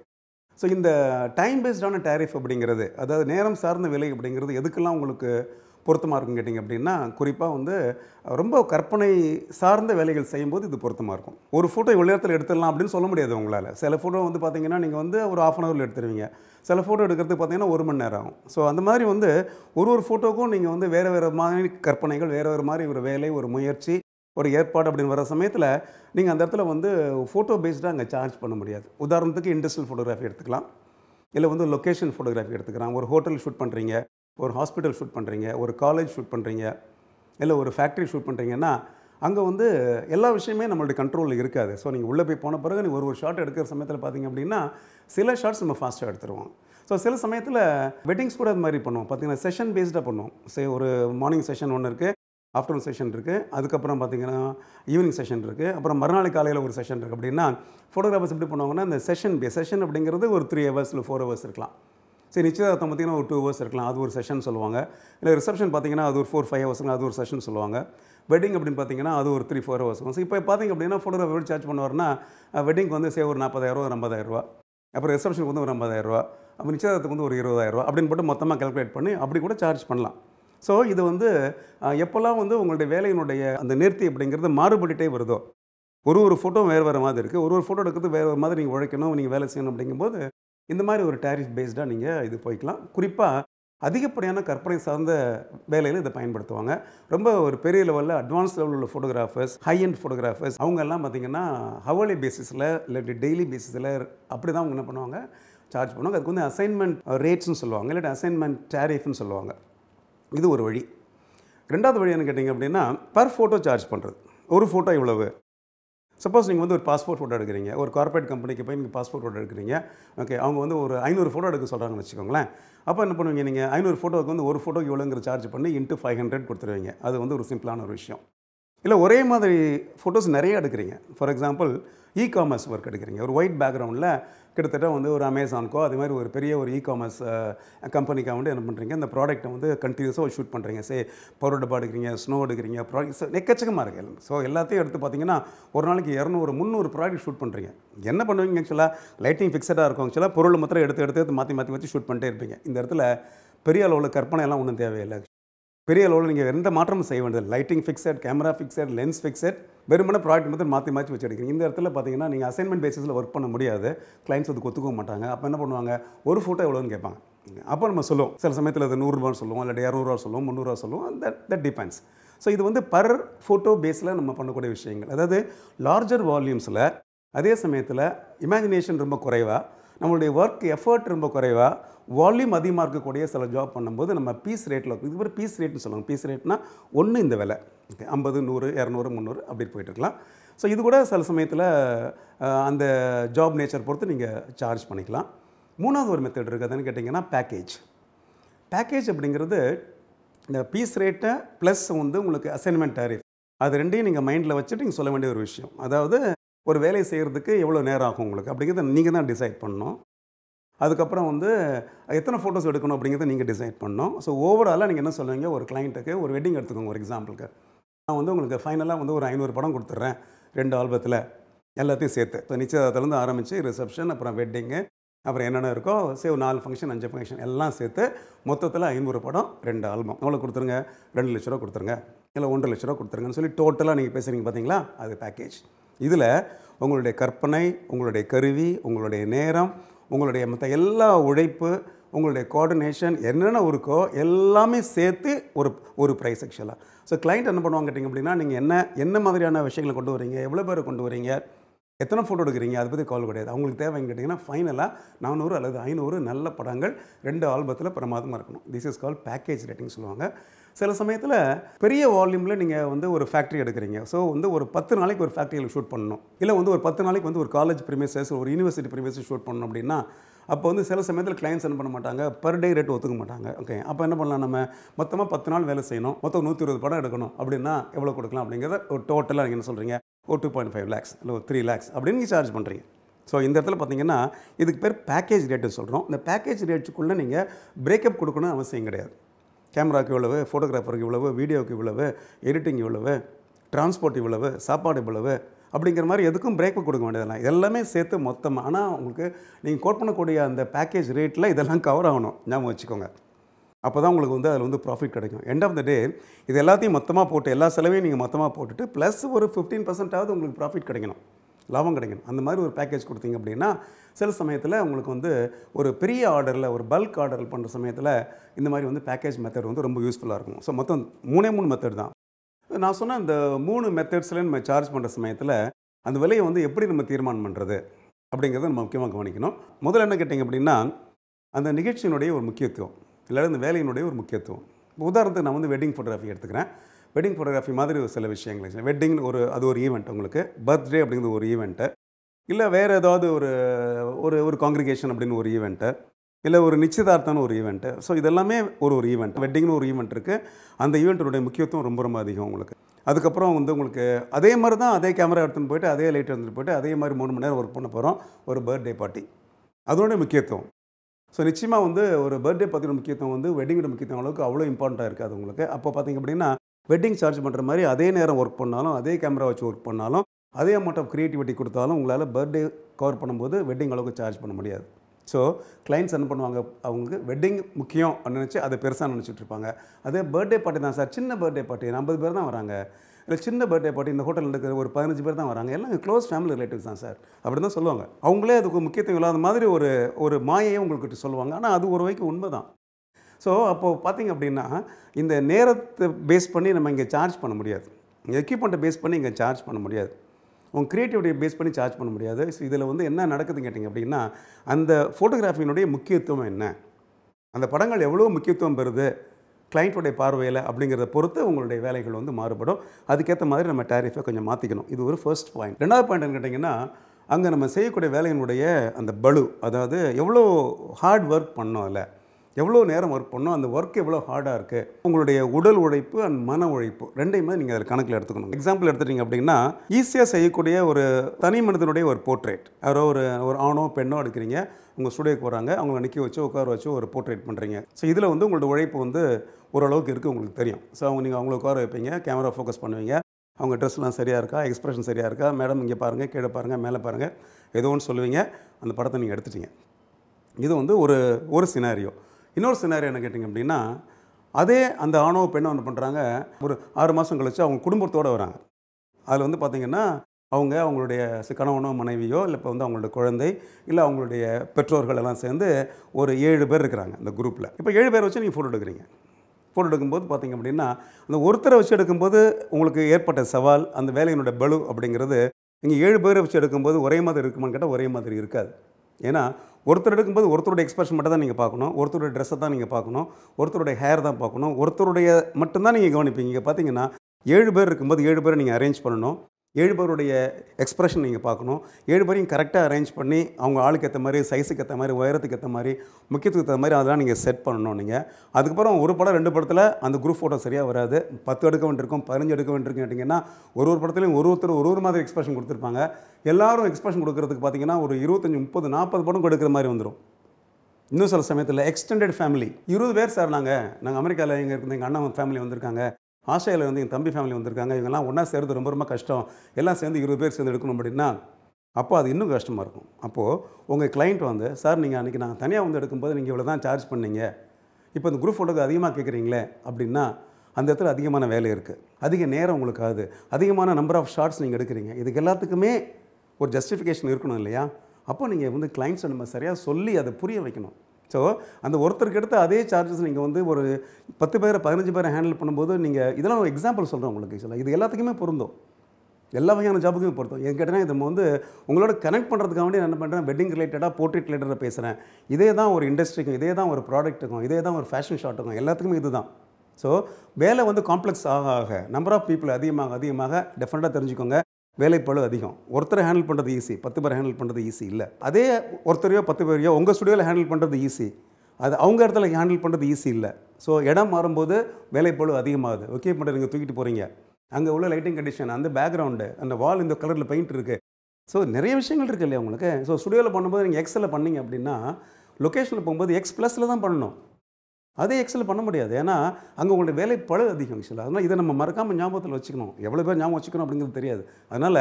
So இந்த டைம் பேஸ்டான டாரிஃப் அப்படிங்கிறது, அதாவது நேரம் சார்ந்த விலை அப்படிங்கிறது எதுக்கெல்லாம் உங்களுக்கு பொருத்தமா இருக்குன்னு கேட்டிங்க அப்படின்னா குறிப்பா வந்து ரொம்ப கற்பனை சார்ந்த வேலைகள் செய்யும்போது இது பொருத்தமா இருக்கும். ஒரு போட்டோ இவ்வளவு நேரத்துல எடுத்துறலாம் அப்படினு சொல்ல முடியாது உங்களால. சில போட்டோ வந்து பாத்தீங்கன்னா நீங்க வந்து ஒரு half an hourல எடுத்துருவீங்க. சில போட்டோ எடுக்கிறதுக்கு பாத்தீங்கன்னா ஒரு மணி நேரம் ஆகும். சோ அந்த மாதிரி வந்து ஒரு ஒரு போட்டோக்கும் நீங்க வந்து வேற வேற மாதிரி கற்பனைகள், வேற வேற மாதிரி ஒரு வேலை, ஒரு முயற்சி, ஒரு ஏற்பாடு அப்படின வர சமயத்துல நீங்க அந்த இடத்துல வந்து போட்டோ பேஸ்டா அங்க சார்ஜ் பண்ண முடியாது. உதாரணத்துக்கு இண்டஸ்ட்ரியல் போட்டோகிராஃபி எடுத்துக்கலாம், இல்ல வந்து லொகேஷன் போட்டோகிராஃபி எடுத்துக்கலாம். ஒரு ஹோட்டல் ஷூட் பண்றீங்க, ஒரு ஹாஸ்பிடல் ஷூட் பண்றீங்க, ஒரு காலேஜ் ஷூட் பண்றீங்க, இல்ல ஒரு ஃபேக்டரி ஷூட் பண்றீங்கன்னா அங்க வந்து எல்லா விஷயமே நம்மளுடைய கண்ட்ரோல்ல இருக்காது. சோ நீங்க உள்ள போய் போன பிறகு நீ ஒரு ஒரு ஷாட் எடுக்கிற சமயத்துல பாத்தீங்க அப்படின்னா சில ஷாட்ஸ் நம்ம ஃபாஸ்டா எடுத்துருவோம். சோ சில சமயத்துல வெட்டிங்ஸ் கூட அது மாதிரி பண்ணுவோம். பாத்தீங்கன்னா செஷன் பேஸ்டா பண்ணுவோம். சே ஒரு மார்னிங் செஷன் ஒன்னு இருக்கு, ஆஃப்டர்நூன் செஷன் இருக்குது, அதுக்கப்புறம் பார்த்தீங்கன்னா ஈவினிங் செஷன் இருக்குது, அப்புறம் மறுநாள் காலையில் ஒரு செஷன் இருக்குது அப்படின்னா ஃபோட்டோகிராஃபர்ஸ் எப்படி பண்ணுவாங்கன்னா இந்த செஷன் பே செஷன் அப்படிங்கிறது ஒரு த்ரீ ஹவர்ஸ் இல்லை ஃபோர் ஹவர்ஸ் இருக்கலாம். சரி நிச்சயதார்த்தம் பார்த்தீங்கன்னா ஒரு டூ ஹவர்ஸ் இருக்கலாம், அது ஒரு செஷன் சொல்லுவாங்க. இல்லை ரிசப்ஷன் பார்த்தீங்கன்னா அது ஒரு ஃபோர் ஃபைவ் ஹவர்ஸ் அது ஒரு செஷன் சொல்லுவாங்க. வெட்டிங் அப்படின்னு பார்த்தீங்கன்னா அது ஒரு த்ரீ ஃபோர் ஹவர்ஸ். ஸோ இப்போ பார்த்தீங்க அப்படின்னா ஃபோட்டோகிராஃபர் சார்ஜ் பண்ணுவார்னா வெட்டிங்க்கு வந்து சே ஒரு நாற்பதாயிரம் ரூபா ஐம்பதாயிரம் ரூபா, அப்புறம் ரிசப்ஷனுக்கு வந்து ஒரு ஐம்பதாயிரம் ரூபா, அப்புறம் நிச்சயதார்த்துக்கு வந்து ஒரு இருபதாயிரம் ரூபா அப்படின்னு போட்டு மொத்தமாக கால்குலேட் பண்ணி அப்படி கூட சார்ஜ் பண்ணலாம். ஸோ இது வந்து எப்போல்லாம் வந்து உங்களுடைய வேலையினுடைய அந்த நேர்த்தி அப்படிங்கிறது மாறுபட்டுகிட்டே வருதோ, ஒரு ஒரு ஃபோட்டோ வேறு வேறு மாதிரி இருக்குது, ஒரு ஒரு ஃபோட்டோ எடுக்கிறது வேறு ஒரு மாதிரி நீங்கள் உழைக்கணும், நீங்கள் வேலை செய்யணும் அப்படிங்கும்போது இந்த மாதிரி ஒரு டாரிஃப் பேஸ்டாக நீங்கள் இது போய்க்கலாம். குறிப்பாக அதிகப்படியான கற்பனை சார்ந்த வேலையில் இதை பயன்படுத்துவாங்க. ரொம்ப ஒரு பெரிய லெவலில் அட்வான்ஸ் லெவலில் உள்ள ஃபோட்டோகிராஃபர்ஸ், ஹை அண்ட் ஃபோட்டோகிராஃபர்ஸ் அவங்கெல்லாம் பார்த்தீங்கன்னா ஹவர்லி பேசிஸில் இல்லாட்டி டெய்லி பேசிஸில் அப்படி தான் அவங்க என்ன பண்ணுவாங்க சார்ஜ் பண்ணுவாங்க. அதுக்கு வந்து அசைன்மெண்ட் ரேட்ஸ்ன்னு சொல்லுவாங்க, இல்லாட்டி அசைன்மெண்ட் டாரிஃப்னு சொல்லுவாங்க. இது ஒரு வழி. ரெண்டாவது வழி என்ன கேட்டிங்க அப்படின்னா பர் ஃபோட்டோ சார்ஜ் பண்ணுறது. ஒரு ஃபோட்டோ இவ்வளவு. சப்போஸ் நீங்கள் வந்து ஒரு பாஸ்போர்ட் ஃபோட்டோ எடுக்கிறீங்க, ஒரு கார்ப்பரேட் கம்பெனிக்கு போய் நீங்கள் பாஸ்போர்ட் ஃபோட்டோ எடுக்கிறீங்க, ஓகே அவங்க வந்து ஒரு ஐநூறு ஃபோட்டோ எடுக்க சொல்கிறாங்கன்னு வச்சுக்கோங்களேன். அப்போ என்ன பண்ணுவீங்க, நீங்கள் ஐநூறு ஃபோட்டோவுக்கு வந்து ஒரு ஃபோட்டோக்கு இவ்வளோங்கிற சார்ஜ் பண்ணி இன்ட்டு ஃபைவ் ஹண்ட்ரட் கொடுத்துருவீங்க. அது வந்து ஒரு சிம்பிளான ஒரு விஷயம். இல்லை ஒரே மாதிரி ஃபோட்டோஸ் நிறைய எடுக்கிறீங்க, for example ecommerce work எடுக்கிறீங்க, ஒரு ஒயிட் பேக்ரவுண்டில் கிட்டத்தட்ட வந்து ஒரு அமேசான்க்கோ அது மாதிரி ஒரு பெரிய ஒரு இ காமர்ஸ் கம்பெனிக்காக வந்து என்ன பண்ணுறீங்க இந்த ப்ராடக்ட்டை வந்து கண்டினியூஸாக ஷூட் பண்ணுறீங்க. சே பவர் டப்பா எடுக்கிறீங்க, ஸ்னோ எடுக்கிறீங்க, ப்ராடக்ட்ஸ் எக்கச்சக்கமாக இருக்குது. ஸோ எல்லாத்தையும் எடுத்து பார்த்தீங்கன்னா ஒரு நாளைக்கு இரநூறு முந்நூறு ப்ராடக்ட் ஷூட் பண்ணுறீங்க. என்ன பண்ணுவீங்க ஆக்சுவலாக லைட்டிங் ஃபிக்ஸடாக இருக்கும். ஆக்சுவலாக பொருள் மாத்திரம் எடுத்து எடுத்து மாற்றி மாற்றி மாற்றி ஷூட் பண்ணிட்டே இருப்பீங்க. இந்த இடத்துல பெரிய அளவில் கற்பனையெல்லாம் ஒன்றும் தேவையில்லை. பெரிய அளவில் நீங்கள் எந்த மாற்றமும் செய்ய வேண்டியது, lighting fixed, camera fixed, lens fixed, வெறுமனே ப்ராடக்ட் மட்டும் மாற்றி மாற்றி வச்சுருக்கீங்க. இந்த இடத்துல பார்த்தீங்கன்னா நீங்கள் அசைன்மெண்ட் பேசிஸில் ஒர்க் பண்ண முடியாது, கிளைண்ட்ஸ் அதுக்கு ஒத்துக்க மாட்டாங்க. அப்போ என்ன பண்ணுவாங்க, ஒரு ஃபோட்டோ எவ்வளோன்னு கேட்பாங்க. அப்போ நம்ம சொல்லுவோம், சில சமயத்தில் அது நூறுரூபான்னு சொல்லுவோம், இல்லை இரநூறுவா சொல்லுவோம், முந்நூறுவா சொல்லுவோம். That that depends. ஸோ இது வந்து பர் ஃபோட்டோ பேஸில் நம்ம பண்ணக்கூடிய விஷயங்கள். அதாவது லார்ஜர் வால்யூம்ஸில் அதே சமயத்தில் இமேஜினேஷன் ரொம்ப குறைவாக, நம்மளுடைய ஒர்க் எஃபர்ட் ரொம்ப குறைவாக, வால்யூம் அதிகமாக இருக்கக்கூடிய சில ஜாப் பண்ணும்போது நம்ம பீஸ் ரேட்டில் இருக்குது. இது ஒரு பீஸ் ரேட்னு சொல்லுவாங்க. பீஸ் ரேட்னா ஒன்று இந்த விலை ஐம்பது நூறு இரநூறு முந்நூறு அப்படி போயிட்டுருக்கலாம். ஸோ இது கூட சில சமயத்தில் அந்த ஜாப் நேச்சர் பொறுத்து நீங்கள் சார்ஜ் பண்ணிக்கலாம். மூணாவது ஒரு மெத்தட் இருக்குது, அதுன்னு கேட்டிங்கன்னா பேக்கேஜ். பேக்கேஜ் அப்படிங்கிறது இந்த பீஸ் ரேட்டை ப்ளஸ் வந்து உங்களுக்கு அசைன்மெண்ட் டாரிஃப் அது ரெண்டையும் நீங்கள் மைண்டில் வச்சுட்டு நீங்கள் சொல்ல வேண்டிய ஒரு விஷயம். அதாவது ஒரு வேலையை செய்கிறதுக்கு எவ்வளோ நேரம் ஆகும் உங்களுக்கு அப்படிங்கிறத நீங்கள் தான் டிசைட் பண்ணணும். அதுக்கப்புறம் வந்து எத்தனை ஃபோட்டோஸ் எடுக்கணும் அப்படிங்கிறத நீங்கள் டிசைட் பண்ணணும். ஸோ ஓவராலாக நீங்கள் என்ன சொல்லுவீங்க, ஒரு கிளைண்ட்டுக்கு ஒரு வெட்டிங் எடுத்துக்கோங்க ஒரு எக்ஸாம்பிளுக்கு, நான் வந்து உங்களுக்கு ஃபைனலாக வந்து ஒரு ஐநூறு படம் கொடுத்துட்றேன் ரெண்டு ஆல்பத்தில், எல்லாத்தையும் சேர்த்து ஸோ நிச்சயதார்த்திலேருந்து ஆரம்பித்து ரிசப்ஷன் அப்புறம் வெட்டிங்கு அப்புறம் என்னென்ன இருக்கோ சரி நாலு ஃபங்க்ஷன் அஞ்சு ஃபங்க்ஷன் எல்லாம் சேர்த்து மொத்தத்தில் ஐநூறு படம் ரெண்டு ஆல்பம் எவ்வளோ கொடுத்துருங்க ரெண்டு லட்ச ரூபா கொடுத்துருங்க இல்லை ஒன்றரை லட்ச ரூபா கொடுத்துருங்கன்னு சொல்லி டோட்டலாக நீங்கள் பேசுகிறீங்க பார்த்தீங்களா அது பேக்கேஜ். இதில் உங்களுடைய கற்பனை உங்களுடைய கருவி உங்களுடைய நேரம் உங்களுடைய மற்ற எல்லா உழைப்பு உங்களுடைய கோஆர்டினேஷன் என்னென்ன இருக்கோ எல்லாமே சேர்த்து ஒரு ஒரு ப்ரைஸ் ஆக்சுவலாக. ஸோ கிளைண்ட் என்ன பண்ணுவாங்க கேட்டிங்க அப்படின்னா நீங்கள் என்ன என்ன மாதிரியான விஷயங்களை கொண்டு வரீங்க எவ்வளோ பேர் கொண்டு வரீங்க எத்தனை ஃபோட்டோ எடுக்கிறீங்க அதை பற்றி கால் கிடையாது. அவங்களுக்கு தேவைன்னு கேட்டிங்கன்னா ஃபைனலாக நானூறு அல்லது ஐநூறு நல்ல படங்கள் ரெண்டு ஆல்பத்தில் பிரமாதமாக இருக்கணும். This is call package rating சொல்லுவாங்க. சில சமயத்தில் பெரிய வால்யூமில் நீங்கள் வந்து ஒரு ஃபேக்ட்ரி எடுக்கிறீங்க. ஸோ வந்து ஒரு பத்து நாளைக்கு ஒரு ஃபேக்ட்ரியில் ஷூட் பண்ணணும் இல்லை வந்து ஒரு பத்து நாளைக்கு வந்து ஒரு காலேஜ் ப்ரிமிசஸ் ஒரு யூனிவர்சிட்டி ப்ரிமிசஸ் ஷூட் பண்ணணும் அப்படின்னா அப்போ வந்து சில சமயத்தில் கிளைண்ட்ஸ் என்ன பண்ண மாட்டாங்க பர் டே ரேட் ஒத்துக்க மாட்டாங்க. ஓகே அப்போ என்ன பண்ணலாம் நம்ம மொத்தமாக பத்து நாள் வேலை செய்யணும் மொத்தம் நூற்றி இருபது படம் எடுக்கணும் அப்படின்னா எவ்வளோ கொடுக்கலாம் அப்படிங்கிறத ஒரு டோட்டலாக நீங்கள் என்ன சொல்கிறீங்க ஒரு டூ பாயிண்ட் ஃபைவ் லேக்ஸ் இல்லை ஒரு த்ரீ லேக்ஸ் அப்படின்னு நீங்கள் சார்ஜ் பண்ணுறீங்க. ஸோ இந்த இடத்துல பார்த்தீங்கன்னா இதுக்கு பேர் பேக்கேஜ் ரேட்டுன்னு சொல்கிறோம். இந்த பேக்கேஜ் ரேட்டுக்குள்ளே நீங்கள் பிரேக்கப் கொடுக்கணும்னு அவசியம் கிடையாது. கேமராவுக்கு இவ்வளவு ஃபோட்டோகிராஃபருக்கு இவ்வளவு வீடியோவுக்கு இவ்வளவு எடிட்டிங் இவ்வளவு டிரான்ஸ்போர்ட் இவ்வளவு சாப்பாடு இவ்வளவு அப்படிங்கிற மாதிரி எதுக்கும் பிரேக்கப் கொடுக்க வேண்டியதெல்லாம் இதெல்லாமே சேர்த்து மொத்தமாக ஆனால் உங்களுக்கு நீங்கள் கோட் பண்ணக்கூடிய அந்த பேக்கேஜ் ரேட்டில் இதெல்லாம் கவர் ஆகணும் ஞாபகம் வச்சுக்கோங்க. அப்போ தான் உங்களுக்கு வந்து அதில் வந்து ப்ராஃபிட் கிடைக்கும். எண்ட் ஆஃப் த டே இது எல்லாத்தையும் மொத்தமாக போட்டு எல்லா செலவையும் நீங்கள் மொத்தமாக போட்டுட்டு ப்ளஸ் ஒரு ஃபிஃப்டீன் பர்சன்டாவது உங்களுக்கு ப்ராஃபிட் கிடைக்கணும் லாபம் கிடைக்கணும். அந்த மாதிரி ஒரு பேக்கேஜ் கொடுத்தீங்க அப்படின்னா சில சமயத்தில் உங்களுக்கு வந்து ஒரு பெரிய ஆர்டரில் ஒரு பல்க் ஆர்டர் பண்ணுற சமயத்தில் இந்த மாதிரி வந்து பேக்கேஜ் மெத்தட் வந்து ரொம்ப யூஸ்ஃபுல்லாக இருக்கும். ஸோ மொத்தம் மூணே மூணு மெத்தட் தான் நான் சொன்ன இந்த மூணு மெத்தட்ஸில் நம்ம சார்ஜ் பண்ணுற சமயத்தில் அந்த விலையை வந்து எப்படி நம்ம தீர்மானம் பண்ணுறது அப்படிங்கிறத நம்ம முக்கியமாக கவனிக்கணும். முதல்ல என்ன கேட்டிங்க அப்படின்னா அந்த நிகழ்ச்சியினுடைய ஒரு முக்கியத்துவம் இல்லாத இந்த வேலையினுடைய ஒரு முக்கியத்துவம். உதாரணத்துக்கு நான் வந்து வெட்டிங் ஃபோட்டோகிராஃபி எடுத்துக்கிறேன். வெட்டிங் ஃபோட்டோகிராஃபி மாதிரி சில விஷயங்கள் வெட்டிங்னு ஒரு அது ஒரு ஈவெண்ட் உங்களுக்கு பர்த்டே அப்படிங்கிறது ஒரு ஈவெண்ட்டு இல்லை வேறு ஏதாவது ஒரு ஒரு ஒரு காங்கிரிகேஷன் அப்படின்னு ஒரு ஈவெண்ட்டு இல்லை ஒரு நிச்சயதார்த்தான ஒரு ஈவெண்ட்டு. ஸோ இதெல்லாமே ஒரு ஒரு ஈவெண்ட் வெட்டிங்னு ஒரு ஈவெண்ட் இருக்குது. அந்த ஈவெண்ட்டுடைய முக்கியத்துவம் ரொம்ப ரொம்ப அதிகம் உங்களுக்கு. அதுக்கப்புறம் வந்து உங்களுக்கு அதே மாதிரி தான் அதே கேமரா எடுத்துகிட்டு போய்ட்டு அதே லைட் எடுத்துகிட்டு போய்ட்டு அதே மாதிரி மூணு மணி நேரம் ஒர்க் பண்ண போகிறோம் ஒரு பர்த்டே பார்ட்டி அதனுடைய முக்கியத்துவம். ஸோ நிச்சயமாக வந்து ஒரு பர்த்டே பார்ட்டியோட முக்கியத்துவம் வந்து வெட்டிங்கோட முக்கியத்துவம் அளவுக்கு அவ்வளோ இம்பார்ட்டண்ட்டாக இருக்காது உங்களுக்கு. அப்போ பார்த்திங்க அப்படின்னா வெட்டிங் சார்ஜ் பண்ணுற மாதிரி அதே நேரம் ஒர்க் பண்ணாலும் அதே கேமரா வச்சு ஒர்க் பண்ணாலும் அதே அமௌண்ட் ஆஃப் க்ரியேட்டிவிட்டி கொடுத்தாலும் உங்களால் பர்த்டே கவர் பண்ணும்போது வெட்டிங் அளவுக்கு சார்ஜ் பண்ண முடியாது. ஸோ கிளைண்ட்ஸ் என்ன பண்ணுவாங்க அவங்களுக்கு வெட்டிங் முக்கியம் அப்படின்னு நினச்சி அதை பெருசாக நினச்சிட்டு இருப்பாங்க. அதே பர்த்டே பார்ட்டி தான் சார் சின்ன பர்த்டே பார்ட்டி ஐம்பது பேர் தான் வராங்க இல்லை சின்ன பர்த்டே பார்ட்டி இந்த ஹோட்டலில் இருக்கிற ஒரு பதினஞ்சு பேர் தான் வராங்க எல்லாம் க்ளோஸ் ஃபேமிலி ரிலேட்டிவ்ஸ் தான் சார் அப்படின்னு தான் சொல்லுவாங்க. அவங்களே அதுக்கு முக்கியத்துவம் இல்லாத மாதிரி ஒரு ஒரு மாயையை உங்களுக்கு சொல்லுவாங்க. ஆனால் அது ஒரு வகைக்கு உண்மை தான். ஸோ அப்போது பார்த்திங்க அப்படின்னா இந்த நேரத்தை பேஸ் பண்ணி நம்ம இங்கே சார்ஜ் பண்ண முடியாது. எக்யூப்மெண்ட்டை பேஸ் பண்ணி இங்கே சார்ஜ் பண்ண முடியாது. உங்கள் க்ரியேட்டிவிட்டியை பேஸ் பண்ணி சார்ஜ் பண்ண முடியாது. ஸோ இதில் வந்து என்ன நடக்குதுன்னு கேட்டிங்க அப்படின்னா அந்த ஃபோட்டோகிராஃபியினுடைய முக்கியத்துவம் என்ன அந்த படங்கள் எவ்வளோ முக்கியத்துவம் பெறுது கிளைண்ட்டுடைய பார்வையில் அப்படிங்கிறத பொறுத்து உங்களுடைய வேலைகள் வந்து மாறுபடும். அதுக்கேற்ற மாதிரி நம்ம டேரிஃபை கொஞ்சம் மாற்றிக்கணும். இது ஒரு ஃபர்ஸ்ட் பாயிண்ட். ரெண்டாவது பாயிண்ட்னு கேட்டிங்கன்னா அங்கே நம்ம செய்யக்கூடிய வேலையினுடைய அந்த பளு அதாவது எவ்வளோ ஹார்ட் ஒர்க் பண்ணோம் இல்லை எவ்வளோ நேரம் ஒர்க் பண்ணோம் அந்த ஒர்க் எவ்வளோ ஹார்டாக இருக்குது உங்களுடைய உடல் உழைப்பு அண்ட் மன உழைப்பு ரெண்டையுமே நீங்கள் அதில் கணக்கில் எடுத்துக்கணும். எக்ஸாம்பிள் எடுத்துட்டிங்க அப்படின்னா ஈஸியாக செய்யக்கூடிய ஒரு தனி மனிதனுடைய ஒரு போர்ட்ரேட் யாரோ ஒரு ஒரு ஆணோ பெண்ணோ எடுக்கிறீங்க உங்கள் ஸ்டுடியோக்கு போகிறாங்க அவங்கள நிற்க வச்சு உட்கார வச்சு ஒரு போர்ட்ரேட் பண்ணுறீங்க. ஸோ இதில் வந்து உங்களோட உழைப்பு வந்து ஓரளவுக்கு இருக்குது உங்களுக்கு தெரியும். ஸோ அவங்க நீங்கள் அவங்கள உட்கார வைப்பீங்க கேமரா ஃபோக்கஸ் பண்ணுவீங்க அவங்க ட்ரெஸ்லாம் சரியாக இருக்கா எக்ஸ்ப்ரெஷன் சரியாக இருக்கா மேடம் இங்கே பாருங்கள் கீழே பாருங்கள் மேலே பாருங்கள் ஏதோ ஒன்று சொல்லுவீங்க அந்த படத்தை நீங்கள் எடுத்துட்டீங்க. இது வந்து ஒரு ஒரு சினாரியோ. இன்னொரு சினாரியோ என்ன கேட்டிங்க அப்படின்னா அதே அந்த ஆணோ பெண்ணோ என்ன பண்ணுறாங்க ஒரு ஆறு மாதம் கழித்து அவங்க குடும்பத்தோடு வராங்க. அதில் வந்து பார்த்திங்கன்னா அவங்க அவங்களுடைய கணவனோ மனைவியோ இல்லை இப்போ வந்து அவங்களுடைய குழந்தை இல்லை அவங்களுடைய பெற்றோர்கள் எல்லாம் சேர்ந்து ஒரு ஏழு பேர் இருக்கிறாங்க அந்த குரூப்பில். இப்போ ஏழு பேர் வச்சு நீங்கள் ஃபோட்டோ எடுக்கிறீங்க. ஃபோட்டோ எடுக்கும்போது பார்த்திங்க அப்படின்னா அந்த ஒருத்தரை வச்சு எடுக்கும்போது உங்களுக்கு ஏற்பட்ட சவால் அந்த வேலையினுடைய பளு அப்படிங்கிறது இங்கே ஏழு பேரை வச்சு எடுக்கும்போது ஒரே மாதிரி இருக்குமான்னு கேட்டால் ஒரே மாதிரி இருக்காது. ஏன்னா ஒருத்தர் எடுக்கும்போது ஒருத்தருடைய எக்ஸ்பிரஷன் மட்டும் தான் நீங்கள் பார்க்கணும் ஒருத்தருடைய ட்ரெஸ்ஸை தான் நீங்கள் பார்க்கணும் ஒருத்தருடைய ஹேர் தான் பார்க்கணும் ஒருத்தருடைய மட்டும்தான் நீங்கள் கவனிப்பீங்க. இங்கே பார்த்தீங்கன்னா ஏழு பேர் இருக்கும்போது ஏழு பேரை நீங்கள் அரேஞ்ச் பண்ணணும் ஏழு பேருடைய எக்ஸ்பிரஷன் நீங்கள் பார்க்கணும் ஏழு பேரையும் கரெக்டாக அரேஞ்ச் பண்ணி அவங்க ஆளுக்கு ஏற்ற மாதிரி சைஸுக்கு ஏற்ற மாதிரி உயரத்துக்கு ஏற்ற மாதிரி முக்கியத்துக்கு ஏற்ற மாதிரி அதெல்லாம் நீங்கள் செட் பண்ணணும். நீங்கள் அதுக்கப்புறம் ஒரு படம் ரெண்டு படத்தில் அந்த குரூப் ஃபோட்டோ சரியாக வராது பத்து எடுக்க வேண்டியிருக்கும் பதினஞ்சு எடுக்க வேண்டியிருக்கும் கேட்டிங்கன்னா ஒரு ஒரு படத்துலையும் ஒரு ஒருத்தர் ஒரு ஒரு மாதிரி எக்ஸ்பிரஷன் கொடுத்துருப்பாங்க. எல்லோரும் எக்ஸ்பிரஷன் கொடுக்குறதுக்கு பார்த்திங்கன்னா ஒரு இருபத்தஞ்சி முப்பது நாற்பது படம் கொடுக்குற மாதிரி வந்துடும். இன்னும் சில சமயத்தில் எக்ஸ்டெண்டட் ஃபேமிலி இருபது பேர் சார் நாங்கள் நாங்கள் அமெரிக்காவில் எங்கே இருக்குது எங்கள் அண்ணன் ஃபேமிலி வந்திருக்காங்க ஆஸ்திரேலியாவில் வந்து எங்கள் தம்பி ஃபேமிலி வந்திருக்காங்க இவங்கெல்லாம் ஒன்றா சேர்ந்து ரொம்ப ரொம்ப கஷ்டம் எல்லாம் சேர்ந்து இருபது பேர் சேர்ந்து எடுக்கணும் அப்படின்னா அப்போ அது இன்னும் கஷ்டமா இருக்கும். அப்போ உங்க client வந்து சார் நீங்க அன்னைக்கு நான் தனியா வந்து எடுக்கும்போது நீங்க இவ்வளவு தான் சார்ஜ் பண்ணீங்க. இப்போ இந்த group photo அதிகமா கேக்குறீங்களே அப்படினா அந்த இடத்துல அதிகமான வேலை இருக்கு. அதிக நேரம் உங்களுக்கு ஆது. அதிகமான number of shots நீங்க எடுக்குறீங்க. இதுக்கு எல்லாத்துக்குமே ஒரு justification இருக்கணும் இல்லையா? அப்போ நீங்க வந்து clients நம்ம சரியா சொல்லி அதை புரிய வைக்கணும். சோ அந்த ஒருத்தருக்கு எடுத்த அதே சார்ஜஸ் நீங்க வந்து ஒரு பத்து பேர் பதினைந்து பேர் ஹேண்டில் பண்ணும்போது நீங்க இதெல்லாம் ஒரு எக்ஸாம்பிள் சொல்றேன் உங்களுக்கு. இது எல்லாத்துக்குமே பொருந்தும். எல்லா வகையான ஜாபுக்கும் பொறுத்தோம். ஏன் கேட்டனா இது வந்து உங்களோட கனெக்ட் பண்றதுக்காக வேண்டி நான் என்ன பண்றேன் வெட்டிங் ரிலேட்டடா போர்ட்ரேட் ரிலேட்டடா பேசுறேன். இதே தான் ஒரு இண்டஸ்ட்ரிக்கும் இதே தான் ஒரு ப்ராடக்ட்டுக்கும் இதே தான் ஒரு ஃபேஷன் ஷாட்டுக்கும் எல்லாத்துக்குமே இதுதான். சோ வேலை வந்து காம்ப்ளெக்ஸ் ஆக ஆக நம்பர் ஆஃப் people அதிகமாக அதிகமாக டெஃபினட்டா தெரிஞ்சுக்கோங்க வேலைப்பளு அதிகம். ஒருத்தர் ஹேண்டில் பண்றது ஈஸி, பத்து பேர் ஹேண்டில் பண்றது ஈஸி இல்ல. அதே ஒருத்தரையோ பத்து பேரையோ உங்க ஸ்டுடியோல ஹேண்டில் பண்றது ஈஸி. அது அவங்க இடத்துல ஹேண்டில் பண்றது ஈஸி இல்ல. சோ இடம் மாறும்போது வேலைப்பளு அதிகமாகுது. ஓகே பண்றீங்க தூக்கிட்டு போறீங்க. அங்க உள்ள லைட்டிங் கண்டிஷன் அந்த பேக்ரவுண்ட் அந்த வால் இந்த கலர்ல பெயிண்ட் இருக்கு. சோ நிறைய விஷயங்கள் இருக்கு இல்லையா உங்களுக்கு. சோ ஸ்டுடியோல பண்ணும்போது நீங்க எக்ஸ்ல பண்ணீங்க அப்படினா லொகேஷன்ல போயும்போது எக்ஸ் பிளஸ்ல தான் பண்ணணும். அதே எக்ஸ்ல பண்ண முடியாது. ஏனா அங்க உங்களுடைய வேலை பளு அதிகம். அதனால இத நம்ம மறக்காம ஞாபகத்துல வச்சுக்கணும். எவ்வளவு பேர் ஞாபகம் வச்சுக்கணும் அப்படிங்கிறது தெரியாது. அதனால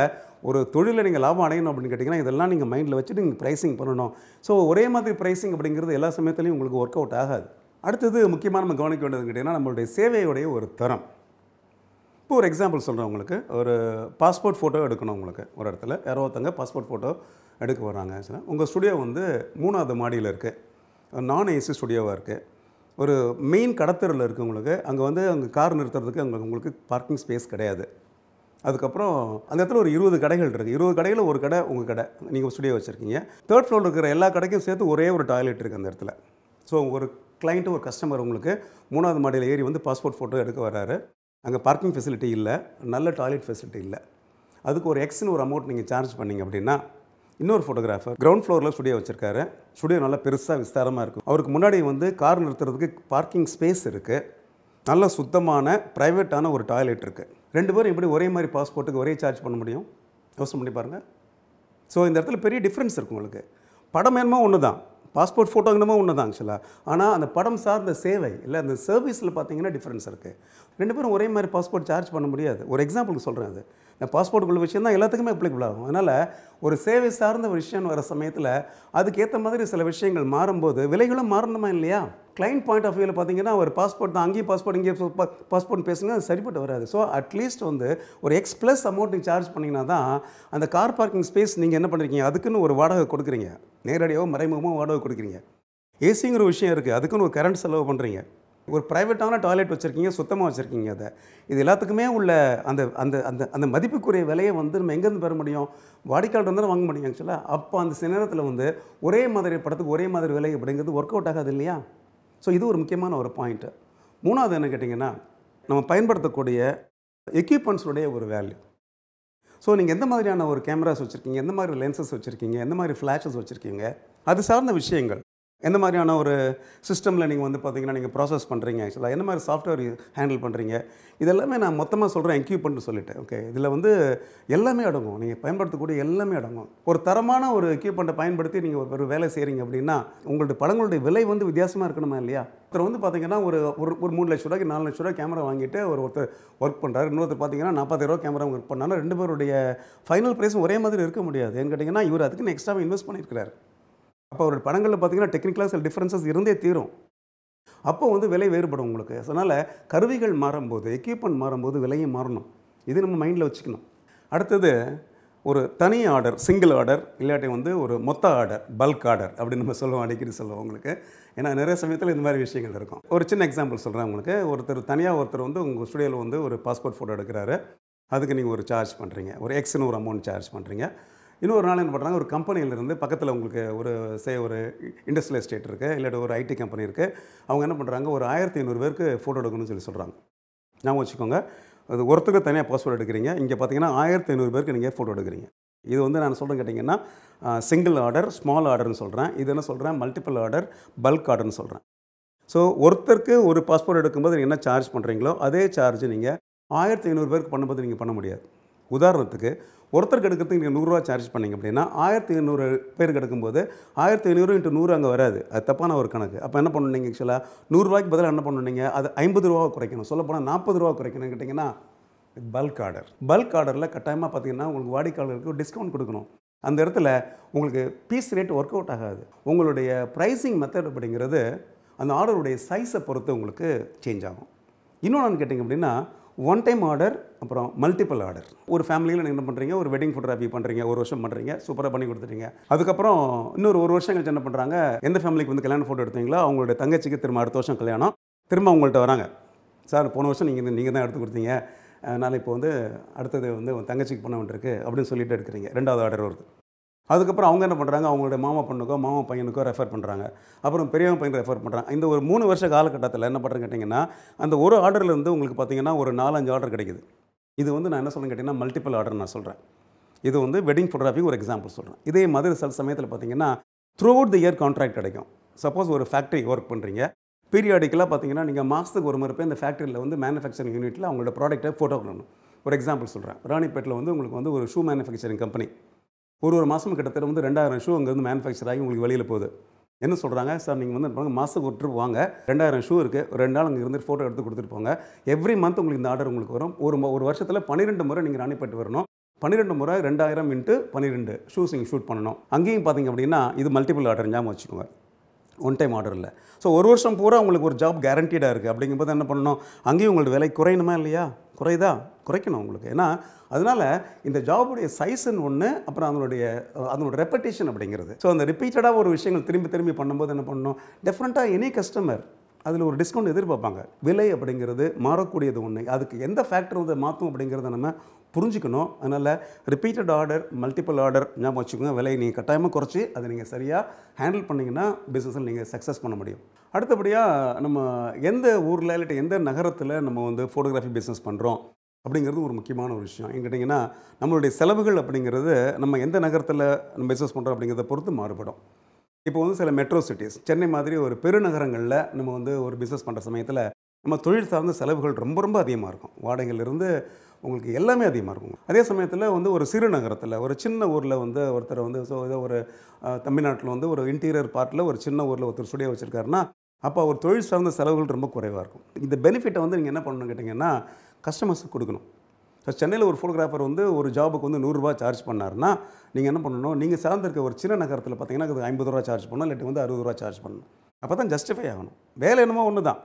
ஒரு தொழில்ல நீங்க லாபம் அடையணும் அப்படினு கேட்டிங்கனா இதெல்லாம் நீங்க மைண்ட்ல வச்சிட்டு நீங்க பிரைசிங் பண்ணணும். சோ ஒரே மாதிரி பிரைசிங் அப்படிங்கிறது எல்லா சமயத்திலயும் உங்களுக்கு வொர்க் அவுட் ஆகாது. அடுத்து முக்கியமா நம்ம கவனிக்க வேண்டியது என்னன்னா நம்மளுடைய சேவையோட ஒரு தரம். இப்போ ஒரு எக்ஸாம்பிள் சொல்கிறேன் உங்களுக்கு. ஒரு பாஸ்போர்ட் ஃபோட்டோ எடுக்கணும் உங்களுக்கு ஒரு இடத்துல யாரோ ஒருத்தங்க பாஸ்போர்ட் ஃபோட்டோ எடுக்க வராங்க. சார் உங்கள் ஸ்டுடியோ வந்து மூணாவது மாடியில் இருக்குது. நான் ஏசி ஸ்டுடியோவாக இருக்குது. ஒரு மெயின் கடத்தரில் இருக்குது உங்களுக்கு. அங்கே வந்து அங்கே கார் நிறுத்துறதுக்கு அங்கே உங்களுக்கு பார்க்கிங் ஸ்பேஸ் கிடையாது. அதுக்கப்புறம் அந்த இடத்துல ஒரு இருபது கடைகள் இருக்குது. இருபது கடையில் ஒரு கடை உங்கள் கடை நீங்கள் ஸ்டுடியோ வச்சுருக்கீங்க. தேர்ட் ஃப்ளோரில் இருக்கிற எல்லா கடைக்கும் சேர்த்து ஒரே ஒரு டாய்லெட் இருக்குது அந்த இடத்துல. ஸோ ஒரு கிளைண்ட்டு ஒரு கஸ்டமர் உங்களுக்கு மூணாவது மாடியில் ஏறி வந்து பாஸ்போர்ட் ஃபோட்டோ எடுக்க வராரு. அங்கே பார்க்கிங் ஃபெசிலிட்டி இல்லை, நல்ல டாய்லெட் ஃபெசிலிட்டி இல்லை. அதுக்கு ஒரு எக்ஸ்னு ஒரு அமௌண்ட் நீங்கள் சார்ஜ் பண்ணிங்க அப்படின்னா இன்னொரு ஃபோட்டோகிராஃபர் கிரவுண்ட் ஃப்ளோரில் ஸ்டுடியோ வச்சுருக்காரு. ஸ்டுடியோ நல்லா பெருசாக விஸ்தாரமாக இருக்கும். அவருக்கு முன்னாடி வந்து கார் நிறுத்துறதுக்கு பார்க்கிங் ஸ்பேஸ் இருக்குது. நல்ல சுத்தமான ப்ரைவேட்டான ஒரு டாய்லெட் இருக்குது. ரெண்டு பேரும் எப்படி ஒரே மாதிரி பாஸ்போர்ட்டுக்கு ஒரே சார்ஜ் பண்ண முடியும்? யோசனை பண்ணி பாருங்கள். ஸோ இந்த இடத்துல பெரிய டிஃப்ரென்ஸ் இருக்குது உங்களுக்கு. படம் என்னமோ ஒன்று தான், பாஸ்போர்ட் ஃபோட்டோ என்னமோ ஒன்று தான் ஆக்சுவலாக. ஆனால் அந்த படம் சார்ந்த சேவை இல்லை அந்த சர்வீஸில் பார்த்தீங்கன்னா டிஃப்ரென்ஸ் இருக்குது. ரெண்டு பேரும் ஒரே மாதிரி பாஸ்போர்ட் சார்ஜ் பண்ண முடியாது. ஒரு எக்ஸாம்பிளுக்கு சொல்கிறேன். அது இந்த பாஸ்போர்ட்டுக்குள்ள விஷயம் தான் எல்லாத்துக்குமே அப்ளிகபிள் ஆகும். அதனால் ஒரு சேவை சார்ந்த விஷயம் வர சமயத்தில் அதுக்கேற்ற மாதிரி சில விஷயங்கள் மாறும்போது விலைகளும் மாறணுமா இல்லையா? கிளைண்ட் பாயிண்ட் ஆஃப் வியூவில் பார்த்தீங்கன்னா ஒரு பாஸ்போர்ட் தான், அங்கேயும் பாஸ்போர்ட் இங்கேயும் பாஸ்போர்ட் பேசுங்க, அது சரிப்பட்டு வராது. ஸோ அட்லீஸ்ட் வந்து ஒரு எக்ஸ் ப்ளஸ் அமௌண்ட் நீங்கள் சார்ஜ் பண்ணிங்கன்னா தான் அந்த கார் பார்க்கிங் ஸ்பேஸ் நீங்கள் என்ன பண்ணுறீங்க அதுக்குன்னு ஒரு வாடகை கொடுக்குறீங்க. நேரடியாகவோ மறைமுகமோ வாடகை கொடுக்குறீங்க. ஏசிங்கிற விஷயம் இருக்குது, அதுக்குன்னு ஒரு கரண்ட் செலவு பண்ணுறீங்க. ஒரு ப்ரைவேட்டான டாய்லெட் வச்சுருக்கீங்க, சுத்தமாக வச்சுருக்கீங்க. அதை இது எல்லாத்துக்குமே உள்ள அந்த அந்த அந்த அந்த மதிப்புக்குரிய விலையை வந்து நம்ம எங்கேருந்து பெற முடியும்? வாடிக்கையாளர் இருந்தாலும் வாங்க முடியும் ஆக்சுவலாக. அப்போ அந்த நேரத்தில் வந்து ஒரே மாதிரி படத்துக்கு ஒரே மாதிரி விலை அப்படிங்கிறது ஒர்க் அவுட் ஆகாது இல்லையா? ஸோ இது ஒரு முக்கியமான ஒரு பாயிண்ட்டு. மூணாவது என்ன கேட்டிங்கன்னா நம்ம பயன்படுத்தக்கூடிய எக்யூப்மெண்ட்ஸுடைய ஒரு வேல்யூ. ஸோ நீங்கள் எந்த மாதிரியான ஒரு கேமராஸ் வச்சுருக்கீங்க, எந்த மாதிரி லென்சஸ் வச்சுருக்கீங்க, எந்த மாதிரி ஃப்ளாஷஸ் வச்சுருக்கீங்க, அது சார்ந்த விஷயங்கள். எந்த மாதிரியான ஒரு சிஸ்டமில் நீங்கள் வந்து பார்த்தீங்கன்னா நீங்கள் ப்ராசஸ் பண்ணுறீங்க ஆக்சுவலாக, எந்த மாதிரி சாஃப்ட்வேர் ஹேண்டில் பண்ணுறீங்க, இதெல்லாமே நான் மொத்தமாக சொல்கிறேன் எக்யூப்மெண்ட்னு சொல்லிட்டு. ஓகே, இதில் வந்து எல்லாமே அடங்கும். நீங்கள் பயன்படுத்தக்கூடிய எல்லாமே அடங்கும். ஒரு தரமான ஒரு எக்யூப்மெண்ட்டை பயன்படுத்தி நீங்கள் ஒரு வேலை செய்கிறீங்க அப்படின்னா உங்களுடைய படங்களுடைய விலை வந்து வித்தியாசமாக இருக்கணுமா இல்லையா? ஒருத்தர் வந்து பார்த்தீங்கன்னா ஒரு ஒரு மூணு லட்ச ரூபாய்க்கு நாலு லட்ச ரூபாய் கேமரா வாங்கிட்டு ஒரு ஒருத்தர் ஒர்க் பண்ணுறாரு. இன்னொருத்தர் பார்த்தீங்கன்னா நாற்பதாயிரூவா கேமரா ஒர்க் பண்ணாலும் ரெண்டு பேருடைய ஃபைனல் ப்ரைஸும் ஒரே மாதிரி இருக்க முடியாது. ஏன்னு கேட்டிங்கன்னா இவர் அதுக்குன்னு எக்ஸ்ட்ராவாக இன்வெஸ்ட் பண்ணியிருக்கிறார். அப்போ ஒரு படங்களில் பார்த்தீங்கன்னா டெக்னிக்கலாக சில டிஃப்ரென்சஸ் இருந்தே தீரும். அப்போ வந்து விலை வேறுபடும் உங்களுக்கு. அதனால் கருவிகள் மாறும்போது எக்யூப்மெண்ட் மாறும்போது விலையும் மாறணும். இது நம்ம மைண்டில் வச்சுக்கணும். அடுத்தது ஒரு தனி ஆர்டர், சிங்கிள் ஆர்டர் இல்லாட்டி வந்து ஒரு மொத்த ஆர்டர், பல்க் ஆர்டர் அப்படின்னு நம்ம சொல்லுவோம், அடிக்கடி சொல்லுவோம் உங்களுக்கு. ஏன்னா நிறைய சமயத்தில் இந்த மாதிரி விஷயங்கள் இருக்கும். ஒரு சின்ன எக்ஸாம்பிள் சொல்கிறேன் உங்களுக்கு. ஒருத்தர் தனியாக ஒருத்தர் வந்து உங்கள் ஸ்டுடியோவில் வந்து ஒரு பாஸ்போர்ட் ஃபோட்டோ எடுக்கிறாரு. அதுக்கு நீங்கள் ஒரு சார்ஜ் பண்ணுறீங்க, ஒரு எக்ஸ்னு ஒரு அமௌண்ட் சார்ஜ் பண்ணுறீங்க. இன்னொரு நாள் என்ன பண்ணுறாங்க, ஒரு கம்பெனியிலேருந்து பக்கத்தில் உங்களுக்கு ஒரு சே ஒரு இண்டஸ்ட்ரியல் எஸ்டேட் இருக்குது இல்லாட்டி ஒரு ஐடி கம்பெனி இருக்குது. அவங்க என்ன பண்ணுறாங்க, ஒரு ஆயிரத்தி ஐநூறு பேருக்கு ஃபோட்டோ எடுக்கணும்னு சொல்லி சொல்கிறாங்க. ஞாபகம் வச்சுக்கோங்க, அது ஒருத்தருக்கு தனியாக பாஸ்போர்ட் எடுக்கிறீங்க. இங்கே பார்த்தீங்கன்னா ஆயிரத்தி ஐநூறு பேருக்கு நீங்கள் ஃபோட்டோ எடுக்கிறீங்க. இது வந்து நான் சொல்கிறேன் கேட்டிங்கன்னா சிங்கிள் ஆர்டர், ஸ்மால் ஆர்டர்னு சொல்கிறேன். இது என்ன சொல்கிறேன், மல்டிபிள் ஆர்டர், பல்க் ஆர்டர்னு சொல்கிறேன். ஸோ ஒருத்தருக்கு ஒரு பாஸ்போர்ட் எடுக்கும்போது நீங்கள் என்ன சார்ஜ் பண்ணுறீங்களோ அதே சார்ஜ் நீங்கள் ஆயிரத்தி ஐநூறு பேருக்கு பண்ணும்போது நீங்கள் பண்ண முடியாது. உதாரணத்துக்கு ஒருத்தருக்கு எடுக்கிறதுக்கு நீங்கள் நூறுரூவா சார்ஜ் பண்ணிங்க அப்படின்னா ஆயிரத்தி ஐநூறு பேருக்கு எடுக்கும்போது ஆயிரத்தி ஐநூறு இன்ட்டு நூறு அங்கே வராது. அது தப்பான ஒரு கணக்கு. அப்போ என்ன பண்ணுவீங்க ஆக்சுவலாக, நூறுரூவாய்க்கு பதிலாக என்ன பண்ணுவீங்க, அது ஐம்பது ரூபா குறைக்கணும், சொல்லப்போனால் நாற்பது ரூபா குறைக்கணும்னு கேட்டிங்கன்னா பல்க் ஆர்டர். பல்க் ஆர்டரில் கட்டாயமாக பார்த்தீங்கன்னா உங்களுக்கு வாடிக்கையாளருக்கு டிஸ்கவுண்ட் கொடுக்கணும். அந்த இடத்துல உங்களுக்கு பீஸ் ரேட் வொர்க் அவுட் ஆகாது. உங்களுடைய பிரைசிங் மெத்தட் அப்படிங்கிறது அந்த ஆர்டருடைய சைஸை பொறுத்து உங்களுக்கு சேஞ்ச் ஆகும். இன்னொன்று கேட்டிங்க அப்படின்னா ஒன் டைம் ஆர்டர் அப்புறம் மல்டிபிள் ஆர்டர். ஒரு ஃபேமிலியில் நீங்கள் என்ன பண்ணுறீங்க, ஒரு வெட்டிங் ஃபோட்டோகிராஃபி பண்ணுறீங்க, ஒரு வருஷம் பண்ணுறீங்க, சூப்பராக பண்ணி கொடுத்துட்டீங்க. அதுக்கப்புறம் இன்னொரு ஒரு வருஷம் கழிச்சு என்ன பண்ணுறாங்க, எந்த ஃபேமிலிக்கு வந்து கல்யாணம் ஃபோட்டோ எடுத்தீங்களோ அவங்களுடைய தங்கச்சிக்கு திரும்ப அடுத்த வருஷம் கல்யாணம், திரும்ப அவங்கள்ட்ட வராங்க, சார் போன வருஷம் நீங்கள் நீங்கள் தான் எடுத்து கொடுத்தீங்க, அதனால் இப்போ வந்து அடுத்தது வந்து தங்கச்சிக்கு பண்ண வேண்டியிருக்கு அப்படின்னு சொல்லிட்டு எடுக்கிறீங்க. ரெண்டாவது ஆர்டர் வருது. அதுக்கப்புறம் அவங்க என்ன பண்ணுறாங்க, அவங்களுடைய மாமா பொண்ணுக்கோ மாமா பையனுக்கோ ரெஃபர் பண்ணுறாங்க, அப்புறம் பெரியவங்க பையன் ரெஃபர் பண்ணுறாங்க. இந்த ஒரு மூணு வருஷ காலகட்டத்தில் என்ன பண்ணுறேன்னு கேட்டிங்கன்னா அந்த ஒரு ஆர்டர்லேருந்து உங்களுக்கு பார்த்திங்கன்னா ஒரு நாலஞ்சு ஆர்டர் கிடைக்குது. இது வந்து நான் என்ன சொல்கிறேன்னு கேட்டிங்கன்னா மல்டிபிள் ஆர்டர் நான் சொல்கிறேன். இது வந்து வெட்டிங் ஃபோட்டோகிராஃபிக்கு ஒரு எக்ஸாம்பிள் சொல்கிறேன். இதே மாதிரி சில சமயத்தில் பார்த்திங்கன்னா throughout the year contract கிடைக்கும். சப்போஸ் ஒரு ஃபேக்ட்ரி ஒர்க் பண்ணுறீங்க, பீரியாடிக்கலாக பார்த்திங்கன்னா நீங்கள் மாதத்துக்கு ஒரு முறை போய் இந்த ஃபேக்ட்ரியில் வந்து மேனுஃபேக்சரிங் யூனிட்டில் அவங்களோட ப்ராடக்ட்டை ஃபோட்டோ பண்ணணும். ஒரு எக்ஸாம்பிள் சொல்கிறேன், ராணிப்பேட்டில் வந்து உங்களுக்கு வந்து ஒரு ஷூ மேனுஃபேக்சரிங் கம்பெனி ஒரு ஒரு மாதம் கிட்டத்தட்ட வந்து ரெண்டாயிரம் ஷூ அங்கேருந்து மேனுஃபேக்சர் ஆகி உங்களுக்கு வெளியில் போகுது. என்ன சொல்கிறாங்க, சார் நீங்கள் வந்து பாருங்கள் மாதத்துக்கு ஒரு ட்ரிப் வாங்க, ரெண்டாயிரம் ஷூ இருக்குது, ஒரு ரெண்டு நாள் அங்கே இருந்து ஃபோட்டோ எடுத்து கொடுத்துட்டு போங்க, எவ்ரி மந்த் உங்களுக்கு இந்த ஆர்டர் உங்களுக்கு வரும், ஒரு ஒரு வருஷத்தில் பன்னிரெண்டு முறை நீங்கள் ராணிப்பேட்டு வரணும், பன்னிரெண்டு முறை ரெண்டாயிரம் இன்ட்டு பன்னிரெண்டு ஷூஸ் நீங்கள் ஷூட் பண்ணணும். அங்கேயும் பார்த்திங்க அப்படின்னா இது மல்டிபிள் ஆர்டர் ஞாபகம் வச்சுக்கோங்க, ஒன் டைம் ஆர்டர் இல்லை. ஸோ ஒரு வருஷம் பூரா உங்களுக்கு ஒரு ஜாப் கேரண்டீடாக இருக்குது. அப்படிங்கும்போது என்ன பண்ணணும், அங்கேயும் உங்களோட விலை குறையணுமா இல்லையா, குறையுதா, குறைக்கணும் உங்களுக்கு. ஏன்னா அதனால் இந்த ஜாபுடைய சைஸ்ன்னு ஒன்று, அப்புறம் அதனுடைய அதனோட ரெப்படேஷன் அப்படிங்கிறது. ஸோ அந்த ரிப்பீட்டடாக ஒரு விஷயங்கள் திரும்பி திரும்பி பண்ணும்போது என்ன பண்ணணும், டெஃபரெண்ட்டாக எனி கஸ்டமர் அதில் ஒரு டிஸ்கவுண்ட் எதிர்பார்ப்பாங்க. விலை அப்படிங்கிறது மாறக்கூடியது ஒன்று, அதுக்கு எந்த ஃபேக்டர் வந்து மாற்றும் அப்படிங்கிறத நம்ம புரிஞ்சுக்கணும். அதனால் ரிப்பீட்டட் ஆர்டர் மல்டிபிள் ஆர்டர் ஞாபகம் வச்சுக்கோங்க. விலையை நீங்கள் கட்டாயமாக குறைச்சி அதை நீங்கள் சரியாக ஹேண்டில் பண்ணிங்கன்னா பிஸ்னஸில் நீங்கள் சக்ஸஸ் பண்ண முடியும். அடுத்தபடியாக நம்ம எந்த ஊரில் இல்லாட்டி எந்த நகரத்தில் நம்ம வந்து ஃபோட்டோகிராஃபி பிஸ்னஸ் பண்ணுறோம் அப்படிங்கிறது ஒரு முக்கியமான ஒரு விஷயம். எங்கே கேட்டிங்கன்னா நம்மளுடைய செலவுகள் அப்படிங்கிறது நம்ம எந்த நகரத்தில் நம்ம பிஸ்னஸ் பண்ணுறோம் அப்படிங்கிறத பொறுத்து மாறுபடும். இப்போ வந்து சில மெட்ரோ சிட்டிஸ், சென்னை மாதிரி ஒரு பெருநகரங்களில் நம்ம வந்து ஒரு பிஸ்னஸ் பண்ணுற சமயத்தில் நம்ம தொழில் சார்ந்த செலவுகள் ரொம்ப ரொம்ப அதிகமாக இருக்கும். வாடகையிலிருந்து உங்களுக்கு எல்லாமே அதிகமாக இருக்கும். அதே சமயத்தில் வந்து ஒரு சிறு நகரத்தில் ஒரு சின்ன ஊரில் வந்து ஒருத்தர் வந்து ஸோ ஏதோ ஒரு தமிழ்நாட்டில் வந்து ஒரு இன்டீரியர் பார்ட்டில் ஒரு சின்ன ஊரில் ஒருத்தர் ஸ்டுடியோ வச்சுருக்காருன்னா அப்போ ஒரு தொழில் சார்ந்த செலவுகள் ரொம்ப குறைவாக இருக்கும். இந்த பெனிஃபிட்டை வந்து நீங்கள் என்ன பண்ணணும்னு கேட்டிங்கன்னா கஸ்டமர்ஸுக்கு கொடுக்கணும். ஸோ சென்னையில் ஒரு ஃபோட்டோகிராஃபர் வந்து ஒரு ஜாபுக்கு வந்து நூறுரூவா சார்ஜ் பண்ணார்னா நீங்கள் என்ன பண்ணணும், நீங்கள் சார்ந்திருக்க ஒரு சின்ன நகரத்தில் பார்த்திங்கன்னா அது ஐம்பது ரூபா சார்ஜ் பண்ணணும், இல்லாட்டி வந்து அறுபது ரூபா சார்ஜ் பண்ணணும். அப்போ தான் ஜஸ்டிஃபை ஆகணும். வேலை என்னமோ ஒன்று தான்,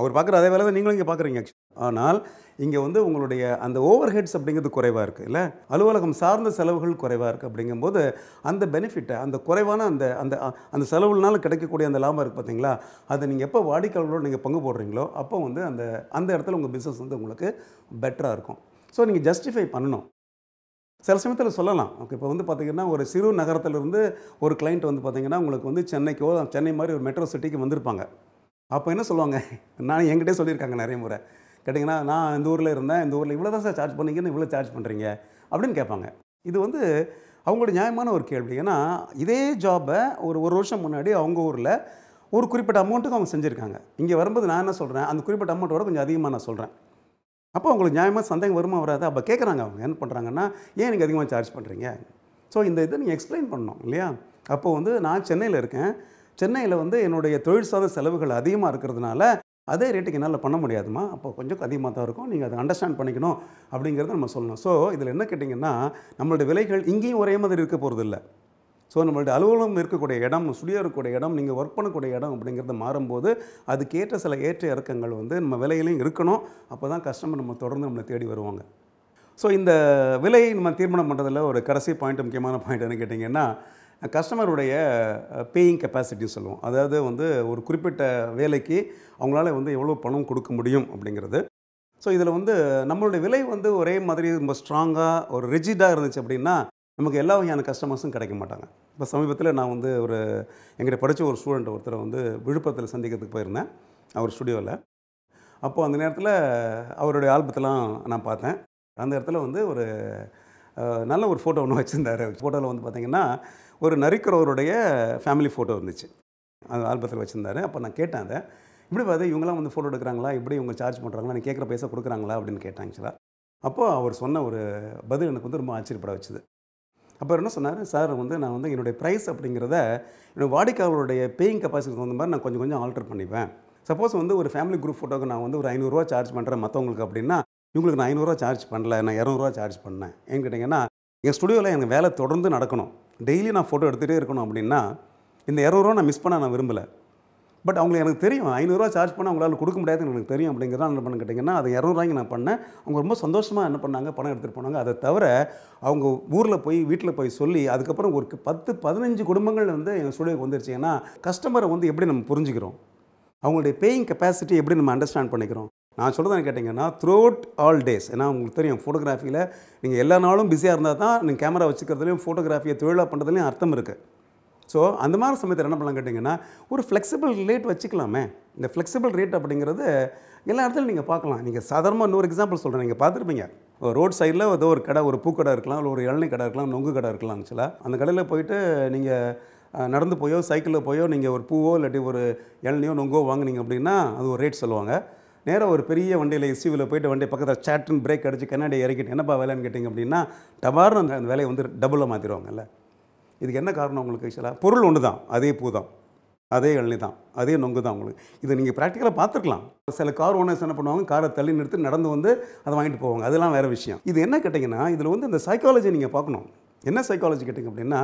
அவர் பார்க்குற அதே வேலை தான் நீங்களும் இங்கே பார்க்குறீங்க. ஆனால் இங்கே வந்து உங்களுடைய அந்த ஓவர் ஹெட்ஸ் அப்படிங்கிறது குறைவாக இருக்குது இல்லை, அலுவலகம் சார்ந்த செலவுகள் குறைவாக இருக்குது. அப்படிங்கும்போது அந்த பெனிஃபிட்டை, அந்த குறைவான அந்த அந்த அந்த செலவுனால கிடைக்கக்கூடிய அந்த லாபம் இருக்குது பார்த்தீங்களா, அதை நீங்கள் எப்போ வாடிக்கையாளர்களோடு நீங்கள் பங்கு போடுறீங்களோ அப்போ வந்து அந்த அந்த இடத்துல உங்கள் பிஸ்னஸ் வந்து உங்களுக்கு பெட்டராக இருக்கும். ஸோ நீங்கள் ஜஸ்டிஃபை பண்ணணும். சில சமயத்தில் சொல்லலாம், ஓகே இப்போ வந்து பார்த்திங்கன்னா ஒரு சிறு நகரத்திலிருந்து ஒரு கிளைண்ட் வந்து பார்த்திங்கன்னா உங்களுக்கு வந்து சென்னைக்கோ சென்னை மாதிரி ஒரு மெட்ரோ சிட்டிக்கு வந்திருப்பாங்க. அப்போ என்ன சொல்லுவாங்க, நான் என்கிட்டே சொல்லியிருக்காங்க நிறைய முறை கேட்டிங்கன்னா, நான் இந்த ஊரில் இருந்தேன், இந்த ஊரில் இவ்வளோ தான் சார் சார்ஜ் பண்ணிங்கன்னு இவ்வளோ சார்ஜ் பண்ணுறீங்க அப்படின்னு கேட்பாங்க. இது வந்து அவங்களோட நியாயமான ஒரு கேள்வி. ஏன்னா இதே ஜாபை ஒரு ஒரு வருஷம் முன்னாடி அவங்க ஊரில் ஒரு குறிப்பிட்ட அமௌண்ட்டுக்கு அவங்க செஞ்சுருக்காங்க. இங்கே வரும்போது நான் என்ன சொல்கிறேன், அந்த குறிப்பிட்ட அமௌண்ட்டோட கொஞ்சம் அதிகமாக நான் சொல்கிறேன். அப்போ அவங்களுக்கு நியாயமாக சந்தேகம் வருமா வராது? அப்போ கேட்குறாங்க. அவங்க என்ன பண்ணுறாங்கன்னா, ஏன் எனக்கு அதிகமாக சார்ஜ் பண்ணுறீங்க? ஸோ இந்த இதை நீங்கள் எக்ஸ்பிளைன் பண்ணணும் இல்லையா. அப்போ வந்து நான் சென்னையில் இருக்கேன், சென்னையில் வந்து என்னுடைய தொழில் சார்ந்த செலவுகள் அதிகமாக இருக்கிறதுனால அதே ரேட்டுக்கு என்னால் பண்ண முடியாதுமா, அப்போ கொஞ்சம் அதிகமாக தான் இருக்கும், நீங்கள் அதை அண்டர்ஸ்டாண்ட் பண்ணிக்கணும் அப்படிங்கிறத நம்ம சொல்லணும். ஸோ இதில் என்ன கேட்டிங்கன்னா நம்மளுடைய விலைகள் இங்கேயும் ஒரே மாதிரி இருக்க போகிறது இல்லை. ஸோ நம்மளுடைய அலுவலகம் இருக்கக்கூடிய இடம், ஸ்டுடியோ இருக்கக்கூடிய இடம், நீங்கள் ஒர்க் பண்ணக்கூடிய இடம் அப்படிங்கிறத மாறும்போது அதுக்கேற்ற சில ஏற்ற இறக்கங்கள் வந்து நம்ம விலையிலையும் இருக்கணும். அப்போ தான் கஸ்டமர் நம்ம தொடர்ந்து நம்மளை தேடி வருவாங்க. ஸோ இந்த விலையை நம்ம தீர்மானம் பண்ணுறதுல ஒரு கடைசி பாயிண்ட், முக்கியமான பாயிண்ட் என்ன கேட்டிங்கன்னா கஸ்டமருடைய பேயிங் கெப்பாசிட்டின்னு சொல்லுவோம். அதாவது வந்து ஒரு குறிப்பிட்ட வேலைக்கு அவங்களால வந்து எவ்வளோ பணம் கொடுக்க முடியும் அப்படிங்கிறது. ஸோ இதில் வந்து நம்மளுடைய விலை வந்து ஒரே மாதிரி ரொம்ப ஸ்ட்ராங்காக ஒரு ரிஜிடாக இருந்துச்சு அப்படின்னா நமக்கு எல்லா வகையான கஸ்டமர்ஸும் கிடைக்க மாட்டாங்க. இப்போ சமீபத்தில் நான் வந்து ஒரு எங்கிட்ட படித்த ஒரு ஸ்டூடெண்ட் ஒருத்தரை வந்து விழுப்புரத்தில் சந்திக்கிறதுக்கு போயிருந்தேன் அவர் ஸ்டுடியோவில். அப்போது அந்த நேரத்தில் அவருடைய ஆல்பத்தெல்லாம் நான் பார்த்தேன். அந்த இடத்துல வந்து ஒரு நல்ல ஒரு ஃபோட்டோ ஒன்று வச்சுருந்தார். ஃபோட்டோவில் வந்து பார்த்திங்கன்னா ஒரு நரிக்கிறவருடைய ஃபேமிலி ஃபோட்டோ இருந்துச்சு, அந்த ஆல்பத்தில் வச்சுருந்தார். அப்போ நான் கேட்டேன், அதை இப்படி பார்த்து இவங்களாம் வந்து ஃபோட்டோ எடுக்கிறாங்களா, இப்படி இவங்க சார்ஜ் பண்ணுறாங்களா, நான் கேட்குற பைசா கொடுக்குறாங்களா அப்படின்னு கேட்டாங்க ஆக்சுவலாக. அப்போது அவர் சொன்ன ஒரு பதில் எனக்கு வந்து ரொம்ப ஆச்சரியப்பட வச்சுது. அப்போ என்ன சொன்னார், சார் வந்து நான் வந்து என்னுடைய ப்ரைஸ் அப்படிங்கிறத என்னோடய வாடிக்கையாளருடைய பேயிங் கெப்பாசிட்டி தகுந்த மாதிரி நான் கொஞ்சம் கொஞ்சம் ஆல்டர் பண்ணிப்பேன். சப்போஸ் வந்து ஒரு ஃபேமிலி குரூப் ஃபோட்டோக்கு நான் வந்து ஒரு ஐநூறுரூவா சார்ஜ் பண்ணுறேன் மற்றவங்களுக்கு அப்படின்னா இவங்களுக்கு நான் ஐநூறுரூவா சார்ஜ் பண்ணல, நான் இரநூறுவா சார்ஜ் பண்ணேன். ஏன்னு கேட்டிங்கன்னா In studio, I am very தொடர்ந்து நடக்கணும். Daily, I photo எடுத்துட்டே இருக்கணும் அப்படினா இந்த two hundred ரூபாய் நான் மிஸ் பண்ண நான் விரும்பல. பட் அவங்களுக்கு எனக்கு தெரியும் five hundred ரூபாய் சார்ஜ் பண்ண அவங்களால கொடுக்க முடியாதுன்னு எனக்கு தெரியும் அப்படிங்கறத நான் பண்ண கேட்டிங்கனா அது two hundred ரூபாய்க்கு நான் பண்ணேன். அவங்க ரொம்ப சந்தோஷமா என்ன பண்ணாங்க பணம் எடுத்துட்டு போனாங்க. அத தவிர அவங்க ஊர்ல போய் வீட்ல போய் சொல்லி அதுக்கு அப்புறம் ஒரு ten fifteen குடும்பங்கள் வந்து எங்க ஸ்டுடியோக்கு வந்திருச்சீங்கனா கஸ்டமரை வந்து எப்படி நம்ம புரிஞ்சிக்கிறோம்? அவங்களுடைய பேயிங் capacity எப்படி நம்ம அண்டர்ஸ்டாண்ட் பண்ணிக்கிறோம்? நான் சொல்றத கேட்டிங்கனா throughout all days ஏனா உங்களுக்கு தெரியும் போட்டோகிராஃபில நீங்க எல்லா நாளும் பிஸியா இருந்தா தான் நீங்க கேமரா வச்சிக்கிறதுலயும் போட்டோகிராஃபியை தொழிலா பண்றதுலயும் அர்த்தம் இருக்கு சோ அந்த மாதிரி சமயத்துல என்ன பண்ணலாம் கேட்டிங்கனா ஒரு flexible rate வச்சிக்கலாமே இந்த flexible rate அப்படிங்கறது எல்லா இடத்துல நீங்க பார்க்கலாம் நீங்க சாதாரணமா ஒரு எக்ஸாம்பிள் சொல்றேன் நீங்க பாத்துருப்பீங்க ரோட் சைடுல ஏதோ ஒரு கடை ஒரு பூக்கடை இருக்கலாம் ஒரு இளநீ கடை இருக்கலாம் நொங்கு கடை இருக்கலாம் actually அந்த கடையில போய்ட்டு நீங்க நடந்து போயோ சைக்கிள்ல போயோ நீங்க ஒரு பூவோ இல்லட்டி ஒரு இளநீயோ நொங்கோ வாங்குனீங்க அப்படினா அது ஒரு ரேட் சொல்லுவாங்க நேரா ஒரு பெரிய வண்டியில எஸ்யூவில போய்ட்டு வண்டி பக்கத்துல சாட்டன் பிரேக் அடிச்சு கண்ணாடி இறக்கிட்டு என்னப்பா வேலைன்னு கேட்டிங்க அப்படினா டபார் அந்த வேலைய வந்து டபுளா மாத்திடுவாங்கல்ல இதுக்கு என்ன காரணம் உங்களுக்கு एक्चुअली பொருள் ஒண்ணுதான் அதே பூதான் அதே இளநீ தான் அதே நொங்கு தான் உங்களுக்கு இது நீங்க பிராக்டிகலா பாத்துறலாம் சில கார் ஓனர்ஸ் என்ன பண்ணுவாங்க காரை தள்ளி நிறுத்தி நடந்து வந்து அத வாங்கிட்டு போவாங்க அதெல்லாம் வேற விஷயம் இது என்ன கேட்டிங்கனா இதுல வந்து அந்த சைக்காலஜி நீங்க பார்க்கணும் என்ன சைக்காலஜி கேட்டிங்க அப்படினா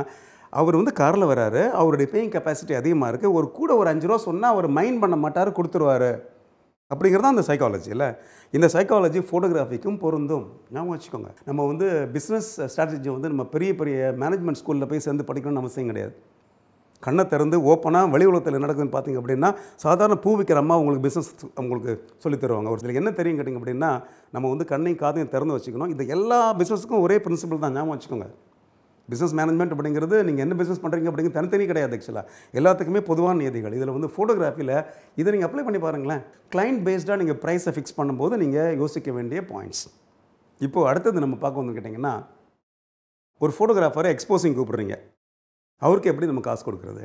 அவர் வந்து கார்ல வராரு அவருடைய பேயிங் கெபாசிட்டி அதிகமா இருக்கு ஒரு கூட ஒரு five ரூபாய் சொன்னா அவர் மைண்ட் பண்ண மாட்டாரு கொடுத்துருவாரு அப்படிங்கறது அந்த சைக்காலஜி இல்ல இந்த சைக்காலஜி போட்டோகிராஃபிக்கும் பொருந்தும் நான் வச்சிக்கோங்க நம்ம வந்து பிசினஸ் ஸ்ட்ராட்டஜி வந்து நம்ம பெரிய பெரிய மேனேஜ்மென்ட் ஸ்கூல்ல போய் சேர்ந்து படிக்கணும் அவசியம் கிடையாது கண்ணை திறந்து ஓபனா வெளி உலகத்துல நடக்குதுன்னு பாத்தீங்க அப்படினா சாதாரண பூ விக்கிற அம்மா உங்களுக்கு business உங்களுக்கு சொல்லி தருவாங்க ஒரு சில என்ன தெரியும் கேட்டிங்க அப்படினா நம்ம வந்து கண்ணையும் காதையும் திறந்து வச்சிக்கணும் இது எல்லா பிசினஸ்க்கும் ஒரே principle தான் நான் வச்சிக்கோங்க business management அப்படிங்கறது நீங்க என்ன business பண்றீங்க அப்படிங்க தனித்தனி கிடையாது actually எல்லாத்துக்குமே பொதுவான நியதிகள் இதல வந்து போட்டோகிராஃபில இத நீங்க அப்ளை பண்ணி பாருங்களே client based-ஆ நீங்க price fix பண்ணும்போது நீங்க யோசிக்க வேண்டிய points இப்போ அடுத்து நம்ம பார்க்க வந்து கேட்டிங்கனா ஒரு போட்டோகிராஃபர் எக்ஸ்போசிங் கூப்பிடுறீங்க அவருக்கு எப்படி நம்ம காசு கொடுக்கிறது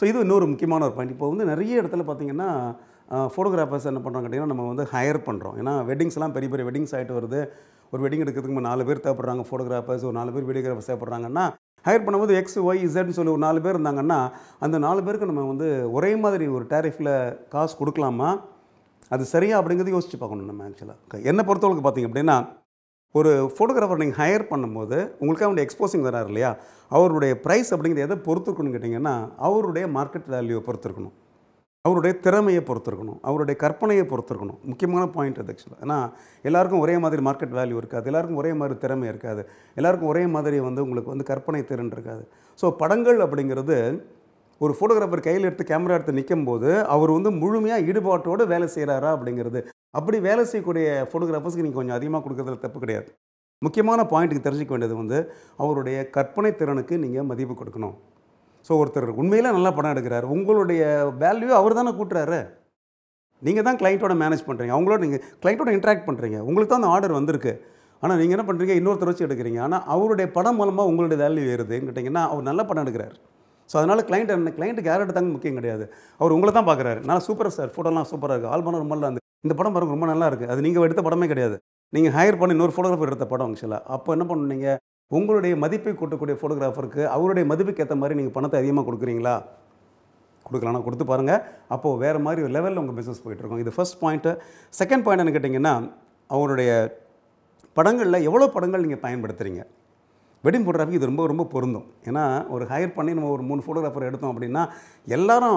சோ இது இன்னொரு முக்கியமான ஒரு பாயிண்ட் இப்போ வந்து நிறைய இடத்துல பாத்தீங்கன்னா போட்டோகிராஃபர்ஸ் என்ன பண்றாங்க கேட்டிங்கனா நம்ம வந்து ஹையர் பண்றோம் ஏனா வெட்டிங்ஸ்லாம் பெரிய பெரிய வெட்டிங்ஸ் ஆயிட்டு வருது ஒரு வெட்டிங் எடுக்கிறதுக்கு நாலு பேர் தேவைப்படுறாங்க போட்டோகிராஃபர்ஸ் ஒரு நாலு பேர் வீடியோகிராஃபர் தேவைப்படுறாங்கன்னா ஹையர் பண்ணும்போது எக்ஸ் ஒய் இசட்னு சொல்லி ஒரு நாலு பேர் இருந்தாங்கன்னா அந்த நாலு பேருக்கு நம்ம வந்து ஒரே மாதிரி ஒரு டாரிஃப்ல காசு கொடுக்கலாமா அது சரியா அப்படிங்கறது யோசிச்சு பார்க்கணும் நம்ம actually என்ன பொறுத்தவரைக்கும் பாத்தீங்க அப்படினா ஒரு போட்டோகிராஃபர் நீங்க ஹையர் பண்ணும்போது உங்களுக்கு அவருடைய எக்ஸ்போசிங் வரார் இல்லையா அவருடைய பிரைஸ் அப்படிங்கறது எதை பொறுத்துக்கணும் கேட்டிங்கனா அவருடைய மார்க்கெட் வேல்யூ பொறுத்துக்கணும் அவருடைய திறமையை பொறுத்துக்கணும் அவருடைய கற்பனையை பொறுத்துக்கணும் முக்கியமான பாயிண்ட் அது actually ஏனா எல்லாருக்கும் ஒரே மாதிரி மார்க்கெட் வேல்யூ இருக்காது எல்லாருக்கும் ஒரே மாதிரி திறமை இருக்காது எல்லாருக்கும் ஒரே மாதிரி வந்து உங்களுக்கு வந்து கற்பனை திறன் இருக்காது சோ படங்கள் அப்படிங்கிறது ஒரு போட்டோகிராஃபர் கையில எடுத்து கேமரா எடுத்து நிக்கும்போது அவர் வந்து முழுமையா ஈடுபாட்டோட வேலை செய்றாரா அப்படிங்கிறது அப்படி வேலை செய்யக்கூடிய போட்டோகிராஃபர்ஸ்க்கு நீங்க கொஞ்சம் அதிகமா கொடுக்கிறதுல தப்பு கிடையாது முக்கியமான பாயிண்ட்க்கு தெரிஞ்சிக்க வேண்டியது வந்து அவருடைய கற்பனை திறனுக்கு நீங்க மதிப்பு கொடுக்கணும் சோ ஒருத்தர் உண்மையில நல்லா பணம் எடுக்குறாரு உங்களுடைய வேல்யூ அவர்தானே கூட்டறாரு நீங்க தான் கிளையன்ட்டோட மேனேஜ் பண்றீங்க அவங்களோட நீங்க கிளையன்ட்டோட இன்டராக்ட் பண்றீங்க உங்களுக்கு தான் அந்த ஆர்டர் வந்திருக்கு ஆனா நீங்க என்ன பண்றீங்க இன்னொருத்தர் வச்சு எடுக்குறீங்க ஆனா அவருடைய பணம் மூலமா உங்களுடைய வேல்யூ ஏறுதுன்னு கேட்டிங்கனா அவர் நல்ல பணம் எடுக்குறாரு சோ அதனால கிளையன்ட் என்ன கிளையன்ட் கேரட் தான் முக்கியம் கிடையாது அவர் உங்களை தான் பார்க்கறாரு நான் சூப்பர் சார் போட்டோலாம் சூப்பரா இருக்கு ஆல்பம் ரொம்ப நல்லா இந்த படம் பாருங்க ரொம்ப நல்லா இருக்கு அது நீங்க எடுத்த படமே கிடையாது நீங்க ஹையர் பண்ணி இன்னொரு போட்டோகிராஃபர் எடுத்த படம் actually அப்ப என்ன பண்ணுவீங்க உங்களுடைய மதிப்பை கூட்டக்கூடிய போட்டோகிராஃபருக்கு அவருடைய மதிப்புக்கு ஏத்த மாதிரி நீங்க பணத்தை அதிகமா கொடுக்குறீங்களா கொடுக்கலாம்னா கொடுத்து பாருங்க அப்போ வேற மாதிரி ஒரு லெவல்ல உங்க business போயிட்டு இருக்கும் இது first point second point என்ன கேட்டிங்கனா அவருடைய படங்கள்ல எவ்வளவு படங்கள் நீங்க பயன்படுத்துறீங்க வெட்டிங் போட்டோகிராஃபி இது ரொம்ப ரொம்ப பொருந்தும் ஏனா ஒரு ஹையர் பண்ணி நம்ம ஒரு மூணு போட்டோகிராஃபர் எடுத்தோம் அப்படினா எல்லாரும்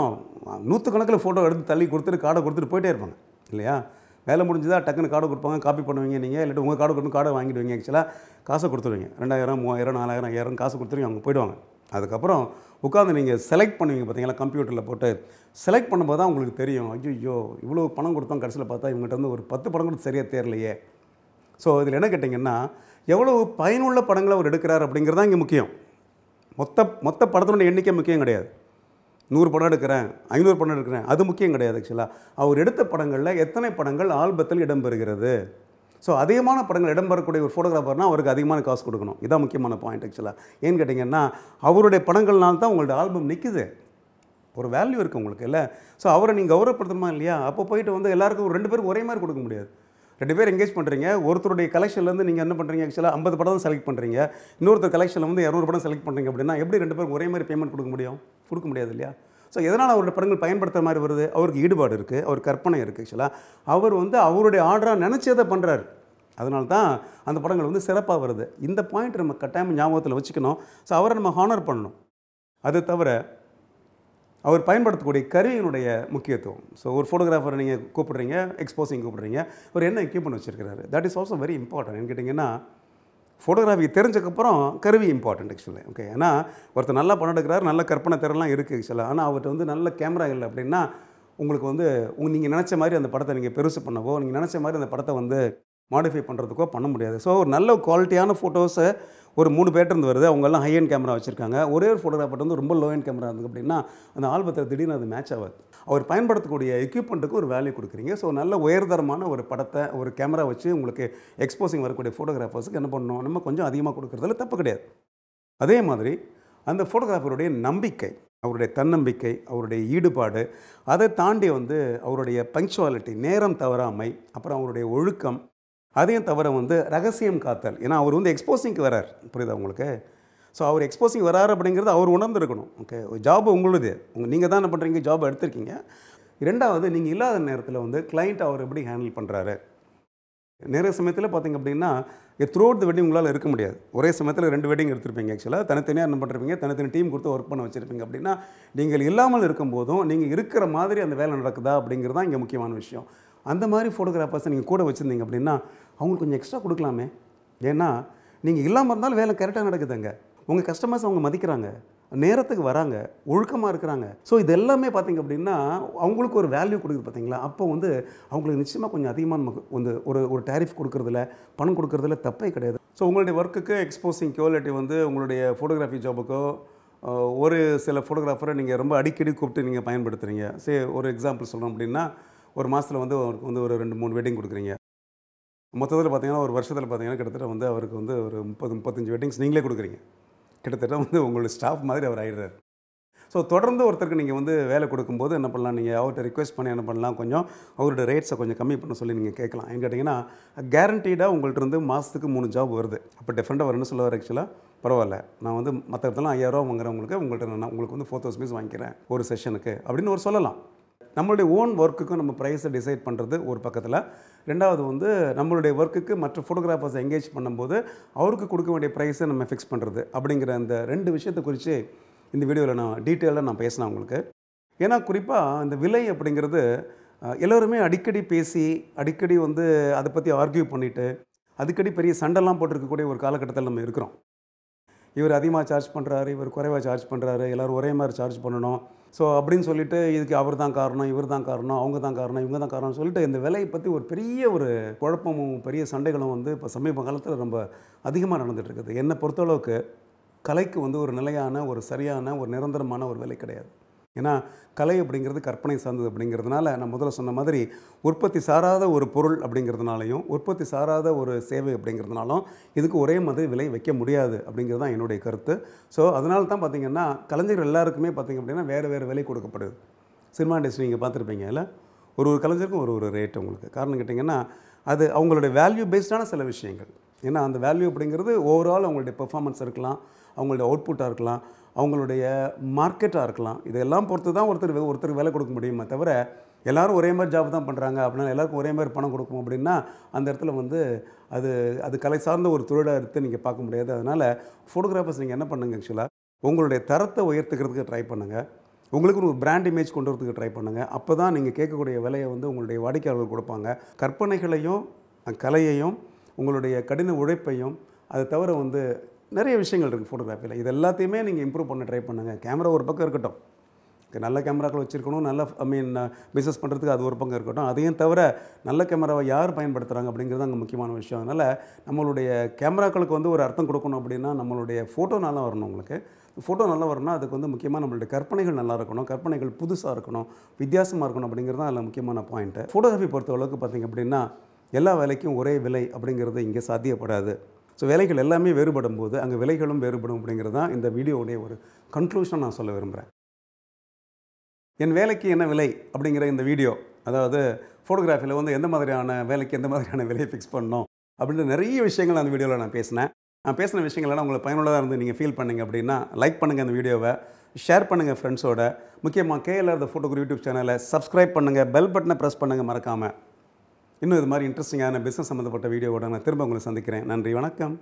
நூற்றுக்கணக்கில போட்டோ எடுத்து தள்ளி கொடுத்துட்டு கார்டை கொடுத்துட்டு போயிட்டே இருப்பாங்க இல்லையா வேலை முடிஞ்சதா டக்குன்னு கார்டு கொடுப்பாங்க காப்பி பண்ணுவீங்க நீங்க இல்லட்டு உங்க கார்டு கொடுத்து கார்டை வாங்கிடுவீங்க actually காசு கொடுத்துருவீங்க two thousand three thousand four thousand காசு கொடுத்துருவீங்க அவங்க போய்டுவாங்க அதுக்கு அப்புறம் உட்கார்ந்து நீங்க செலக்ட் பண்ணுவீங்க பாத்தீங்களா கம்ப்யூட்டர்ல போட்டு செலக்ட் பண்ணும்போது தான் உங்களுக்கு தெரியும் ஐயோ இவ்வளவு பணம் கொடுத்தோம் கடைசில பார்த்தா இவங்கட்ட இருந்து ஒரு ten படம் கூட சரியா தெரியலையே சோ இதுல என்ன கேட்டிங்கன்னா எவ்வளவு பயனுள்ள படங்களை அவர் எடுக்கறார் அப்படிங்கறது தான் இங்க முக்கியம் மொத்த மொத்த படத்தோட எண்ணிக்கை முக்கியம் கிடையாது நூறு படம் எடுக்கிறேன் five hundred படம் எடுக்கிறேன் அது முக்கியம் கிடையாது actually அவர் எடுத்த படங்கள்ல எத்தனை படங்கள் ஆல்பத்தில் இடம்பெறுகிறது சோ அதிகமான படங்கள் இடம்பெறக்கூடிய ஒரு போட்டோகிராஃபர்னா அவருக்கு அதிகமான காசு கொடுக்கணும் இதான் முக்கியமான பாயிண்ட் actually ஏன் கேட்டிங்கன்னா அவருடைய படங்கள்னால தான் உங்களுடைய ஆல்பம் நிக்குது ஒரு வேல்யூ இருக்கு உங்களுக்கு இல்ல சோ அவரை நீங்க கௌரவப்படுத்தணுமா இல்லையா அப்ப போய்ட்டு வந்து எல்லாருக்கும் ஒரு ரெண்டு பேருக்கு ஒரே மாதிரி கொடுக்க முடியாது ரெண்டு பேர் எங்கேஜ் பண்றீங்க ஒருத்தருடைய collectionல இருந்து நீங்க என்ன பண்றீங்க actually fifty படம் தான் செலக்ட் பண்றீங்க இன்னொருத்தர் collectionல வந்து two hundred படம் செலக்ட் பண்றீங்க அப்படினா எப்படி ரெண்டு பேருக்கு ஒரே மாதிரி பேமெண்ட் கொடுக்க முடியும் கொடுக்க முடியாது இல்லையா சோ எதனால அவருடைய படங்கள் பயன்படுத்துற மாதிரி வருது அவருக்கு ஈடுபாடு இருக்கு அவர் கற்பனை இருக்கு actually அவர் வந்து அவருடைய ஆர்டரா நினைச்சத பண்றாரு அதனால தான் அந்த படங்கள் வந்து சிறப்பா வருது. இந்த பாயிண்ட் நம்ம கட்டாயம் ஞாபகத்துல வச்சுக்கணும். சோ அவரை நம்ம ஹானர் பண்ணணும். அது தவிர அவர் பயன்படுத்தக்கூடிய கருவியினுடைய முக்கியத்துவம். சோ ஒரு ஃபோட்டோகிராஃபர் நீங்க கூப்பிடுறீங்க, எக்ஸ்போசிங் கூப்பிடுறீங்க, அவர் என்ன எக்யூப்மென்ட் வச்சிருக்காரு. That is also very important. என்ன கேட்டிங்கன்னா ஃபோட்டோகிராஃபி தெரிஞ்சதுக்கு அப்புறம் கருவி இம்பார்ட்டன்ட் ஆக்சுவலி. ஓகே, ஏன்னா ஒருத்தர் நல்லா படம் எடுக்கிறார், நல்ல கற்பனை திறன்லாம் இருக்குது ஆக்சுவலாக. ஆனால் அவர்கிட்ட வந்து நல்ல கேமரா இல்லை அப்படின்னா உங்களுக்கு வந்து உங்க நீங்கள் நினச்ச மாதிரி அந்த படத்தை நீங்கள் பெருசு பண்ணவோ, நீங்கள் நினச்ச மாதிரி அந்த படத்தை வந்து மாடிஃபை பண்ணுறதுக்கோ பண்ண முடியாது. ஸோ ஒரு நல்ல குவாலிட்டியான ஃபோட்டோஸை ஒரு மூணு பேட்டர்ந்து வருது, அவங்கெல்லாம் ஹை அண்ட் கேமரா வச்சுருக்காங்க. ஒரே ஒரு ஃபோட்டோகிராஃபர் வந்து ரொம்ப லோ அண்ட் கேமரா இருந்தது அப்படின்னா அந்த ஆல்பத்தில் திடீர்னு அது மேட்ச் ஆகாது. அவர் பயன்படுத்தக்கூடிய எக்யூப்மெண்ட்டுக்கு ஒரு வேல்யூ கொடுக்குறீங்க. ஸோ நல்ல உயர்தரமான ஒரு படத்தை ஒரு கேமரா வச்சு உங்களுக்கு எக்ஸ்போசிங் வரக்கூடிய ஃபோட்டோகிராஃபர்ஸுக்கு என்ன பண்ணணும், நம்ம கொஞ்சம் அதிகமாக கொடுக்குறதுல தப்பு கிடையாது. அதே மாதிரி அந்த ஃபோட்டோகிராஃபருடைய நம்பிக்கை, அவருடைய தன்னம்பிக்கை, அவருடைய ஈடுபாடு, அதை தாண்டி வந்து அவருடைய பங்க்சுவாலிட்டி, நேரம் தவறாமை, அப்புறம் அவருடைய ஒழுக்கம், அதையும் தவிர வந்து ரகசியம் காத்தல். ஏன்னா அவர் வந்து எக்ஸ்போசிங்க்கு வரார், புரியுதா உங்களுக்கு? ஸோ அவர் எக்ஸ்போசிங் வராரு அப்படிங்கிறது அவர் உணர்ந்துருக்கணும். ஓகே, ஜாப் உங்களுது, உங்கள் நீங்கள் தான் என்ன பண்ணுறீங்க, ஜாப் எடுத்திருக்கீங்க. ரெண்டாவது, நீங்கள் இல்லாத நேரத்தில் வந்து கிளைண்ட் அவர் எப்படி ஹேண்டில் பண்ணுறாரு. நிறைய சமயத்தில் பார்த்திங்க அப்படின்னா த்ரூ அவுட் த வெட்டிங் உங்களால் இருக்க முடியாது. ஒரே சமயத்தில் ரெண்டு வெட்டிங் எடுத்திருப்பீங்க ஆக்சுவலாக, தனித்தனியாக என்ன பண்ணுறீங்க, தனித்தனி டீம் கொடுத்து ஒர்க் பண்ண வச்சுருப்பீங்க. அப்படின்னா நீங்கள் இல்லாமல் இருக்கும்போதும் நீங்கள் இருக்கிற மாதிரி அந்த வேலை நடக்குதா அப்படிங்கிறது தான் இங்கே முக்கியமான விஷயம். அந்த மாதிரி ஃபோட்டோகிராஃபர்ஸை நீங்கள் கூட வச்சுருந்தீங்க அப்படின்னா அவங்களுக்கு கொஞ்சம் எக்ஸ்ட்ரா கொடுக்கலாமே. ஏன்னா நீங்கள் இல்லாமல் இருந்தாலும் வேலை கரெக்டாக நடக்குதுங்க, உங்கள் கஸ்டமர்ஸ் அவங்க மதிக்கிறாங்க, நேரத்துக்கு வராங்க, ஒழுக்கமாக இருக்கிறாங்க. ஸோ இது எல்லாமே பார்த்திங்க அப்படின்னா அவங்களுக்கு ஒரு வேல்யூ கொடுக்குது பார்த்திங்களா. அப்போ வந்து அவங்களுக்கு நிச்சயமாக கொஞ்சம் அதிகமாக நமக்கு வந்து ஒரு ஒரு டேரிஃப் கொடுக்குறதுல, பணம் கொடுக்குறதுல தப்பே கிடையாது. ஸோ உங்களுடைய ஒர்க்குக்கு, எக்ஸ்போசிங்க்கோ இல்லாட்டி வந்து உங்களுடைய ஃபோட்டோகிராஃபி ஜாபுக்கோ ஒரு சில ஃபோட்டோகிராஃபரை நீங்கள் ரொம்ப அடிக்கடி கூப்பிட்டு நீங்கள் பயன்படுத்துகிறீங்க. சரி, ஒரு எக்ஸாம்பிள் சொல்லணும் அப்படின்னா ஒரு மாதத்தில் வந்து அவருக்கு வந்து ஒரு ரெண்டு மூணு வெட்டிங் கொடுக்குறீங்க. மொத்தத்தில் பார்த்திங்கன்னா ஒரு வருஷத்தில் பார்த்திங்கன்னா கிட்டத்தட்ட வந்து அவருக்கு வந்து ஒரு முப்பது முப்பத்தஞ்சு வெட்டிங்ஸ் நீங்களே கொடுக்குறீங்க. கிட்டத்தட்ட வந்து உங்களோட ஸ்டாஃப் மாதிரி அவர் ஆகிடுறாரு. ஸோ தொடர்ந்து ஒருத்தருக்கு நீங்கள் வந்து வேலை கொடுக்கும்போது என்ன பண்ணலாம், நீங்கள் அவர்கிட்ட ரிக்வெஸ்ட் பண்ணி என்ன பண்ணலாம், கொஞ்சம் அவரோட ரேட்ஸை கொஞ்சம் கம்மி பண்ண சொல்லி நீங்கள் கேட்கலாம். ஏன்னு கேட்டிங்கன்னா கேரண்டீடாக உங்கள்கிட்ட இருந்து மாதத்துக்கு மூணு ஜாப் வருது. அப்போ டிஃப்ரெண்ட்டாக அவர் என்ன சொல்லுவார், ஆக்சுவலாக பரவாயில்ல, நான் வந்து மற்ற இடத்துலாம் ஐயாயிரரூவா வாங்குறவங்களுக்கு உங்கள்கிட்ட நான் உங்களுக்கு வந்து ஃபோர் தௌசண்ட் பீஸ் வாங்கிக்கிறேன் ஒரு செஷனுக்கு அப்படின்னு ஒரு சொல்லலாம். நம்மளுடைய ஓன் ஒர்க்குக்கும் நம்ம ப்ரைஸை டிசைட் பண்ணுறது ஒரு பக்கத்தில், ரெண்டாவது வந்து நம்மளுடைய ஒர்க்குக்கு மற்ற ஃபோட்டோகிராஃபர்ஸை எங்கேஜ் பண்ணும்போது அவருக்கு கொடுக்க வேண்டிய ப்ரைஸை நம்ம ஃபிக்ஸ் பண்ணுறது அப்படிங்கிற அந்த ரெண்டு விஷயத்தை குறித்து இந்த வீடியோவில் நான் டீட்டெயிலாக நான் பேசினேன் உங்களுக்கு. ஏன்னா குறிப்பாக இந்த விலை அப்படிங்கிறது எல்லோருமே அடிக்கடி பேசி, அடிக்கடி வந்து அதை பற்றி ஆர்கியூ பண்ணிவிட்டு, அடிக்கடி பெரிய சண்டெல்லாம் போட்டிருக்கக்கூடிய ஒரு காலகட்டத்தில் நம்ம இருக்கிறோம். இவர் அதிகமாக சார்ஜ் பண்ணுறாரு, இவர் குறைவாக சார்ஜ் பண்ணுறாரு, எல்லோரும் ஒரே மாதிரி சார்ஜ் பண்ணணும். ஸோ அப்படின்னு சொல்லிட்டு இதுக்கு அவர் தான் காரணம், இவர் தான் காரணம், அவங்க தான் காரணம், இவங்க தான் காரணம்னு சொல்லிட்டு இந்த விலையை பற்றி ஒரு பெரிய ஒரு குழப்பமும் பெரிய சண்டைகளும் வந்து இப்போ சமீப காலத்தில் ரொம்ப அதிகமாக நடந்துகிட்ருக்குது. என்னை பொறுத்தளவுக்கு கலைக்கு வந்து ஒரு நிலையான, ஒரு சரியான, ஒரு நிரந்தரமான ஒரு விலை கிடையாது. ஏன்னா கலை அப்படிங்கிறது கற்பனை சார்ந்தது. அப்படிங்கிறதுனால நான் முதல்ல சொன்ன மாதிரி உற்பத்தி சாராத ஒரு பொருள் அப்படிங்கிறதுனாலையும், உற்பத்தி சாராத ஒரு சேவை அப்படிங்கிறதுனாலும் இதுக்கு ஒரே மாதிரி விலை வைக்க முடியாது அப்படிங்கிறது தான் என்னுடைய கருத்து. ஸோ அதனால தான் பார்த்திங்கன்னா கலைஞர்கள் எல்லாருக்குமே பார்த்திங்க அப்படின்னா வேறு வேறு விலை கொடுக்கப்படுது. சினிமா இண்டஸ்ட்ரி நீங்கள் பார்த்துருப்பீங்க இல்லை, ஒரு ஒரு கலைஞருக்கும் ஒரு ஒரு ரேட் உங்களுக்கு. காரணம் கேட்டிங்கன்னா அது அவங்களுடைய வேல்யூ பேஸ்டான சில விஷயங்கள். ஏன்னா அந்த வேல்யூ அப்படிங்கிறது ஓவரால் அவங்களுடைய பெர்ஃபார்மன்ஸ் இருக்கலாம், அவங்களுடைய அவுட்புட்டாக இருக்கலாம், அவங்களுடைய மார்க்கெட்டாக இருக்கலாம். இதெல்லாம் பொறுத்து தான் ஒருத்தர் ஒருத்தருக்கு வேலை கொடுக்க முடியுமா தவிர எல்லோரும் ஒரே மாதிரி ஜாப் தான் பண்ணுறாங்க அப்படின்னா எல்லாருக்கும் ஒரே மாதிரி பணம் கொடுக்கும் அப்படின்னா அந்த இடத்துல வந்து அது அது கலை சார்ந்த ஒரு தொழிலாக எடுத்து நீங்கள் பார்க்க முடியாது. அதனால் ஃபோட்டோகிராஃபர்ஸ் நீங்கள் என்ன பண்ணுங்கள், ஆக்சுவலாக உங்களுடைய தரத்தை உயர்த்துக்கிறதுக்கு ட்ரை பண்ணுங்கள், உங்களுக்குன்னு ஒரு பிராண்ட் இமேஜ் கொண்டு வரதுக்கு ட்ரை பண்ணுங்கள். அப்போ தான் நீங்கள் கேட்கக்கூடிய விலையை வந்து உங்களுடைய வாடிக்கையாளர்கள் கொடுப்பாங்க. கற்பனைகளையும் கலையையும் உங்களுடைய கடின உழைப்பையும் அது தவிர வந்து நிறைய விஷயங்கள் இருக்குது ஃபோட்டோகிராஃபியில். இது எல்லாத்தையுமே நீங்கள் இம்ப்ரூவ் பண்ண ட்ரை பண்ணுங்கள். கேமரா ஒரு பக்கம் இருக்கட்டும், நல்ல கேமராக்கள் வச்சுருக்கணும், நல்ல ஐ மீன் பிஸ்னஸ் பண்ணுறதுக்கு அது ஒரு பக்கம் இருக்கட்டும், அதையும் தவிர நல்ல கேமராவை யார் பயன்படுத்துகிறாங்க அப்படிங்கிறது அங்கே முக்கியமான விஷயம். அதனால் நம்மளுடைய கேமராக்களுக்கு வந்து ஒரு அர்த்தம் கொடுக்கணும் அப்படின்னா நம்மளுடைய ஃபோட்டோ நல்லா வரணும். உங்களுக்கு ஃபோட்டோ நல்லா வரணும்னா அதுக்கு வந்து முக்கியமாக நம்மளுடைய கற்பனைகள் நல்லா இருக்கணும், கற்பனைகள் புதுசாக இருக்கணும், வித்தியாசமாக இருக்கணும் அப்படிங்கிறது தான் அதில் முக்கியமான பாயிண்ட்டு. ஃபோட்டோகிராஃபி பொறுத்தளவுக்கு பார்த்திங்க அப்படின்னா எல்லா வேலைக்கும் ஒரே விலை அப்படிங்கிறது இங்கே சாத்தியப்படாது. ஸோ விலைகள் எல்லாமே வேறுபடும் போது அங்கே விலைகளும் வேறுபடும் அப்படிங்கிறது தான் இந்த வீடியோவுடைய ஒரு கன்க்ளூஷன் நான் சொல்ல விரும்புகிறேன். என் வேலைக்கு என்ன விலை அப்படிங்கிற இந்த வீடியோ, அதாவது ஃபோட்டோகிராஃபியில் வந்து எந்த மாதிரியான வேலைக்கு எந்த மாதிரியான விலையை ஃபிக்ஸ் பண்ணணும் அப்படின்ற நிறைய விஷயங்கள் அந்த வீடியோவில் நான் பேசினேன். நான் பேசின விஷயங்கள்லாம் உங்களுக்கு பயனுள்ளதாக இருந்து நீங்கள் ஃபீல் பண்ணிங்க அப்படின்னா லைக் பண்ணுங்கள், அந்த வீடியோவை ஷேர் பண்ணுங்கள் ஃப்ரெண்ட்ஸோட. முக்கியமாக KLR the photo Guru YouTube சேனலை சப்ஸ்கிரைப் பண்ணுங்கள், பெல் பட்டனை ப்ரெஸ் பண்ணுங்கள் மறக்காமல். இன்னும் இது மாதிரி இன்ட்ரெஸ்டிங்கான பிசினஸ் சம்பந்தப்பட்ட வீடியோவோட நான் திரும்ப உங்களை சந்திக்கிறேன். நன்றி, வணக்கம்.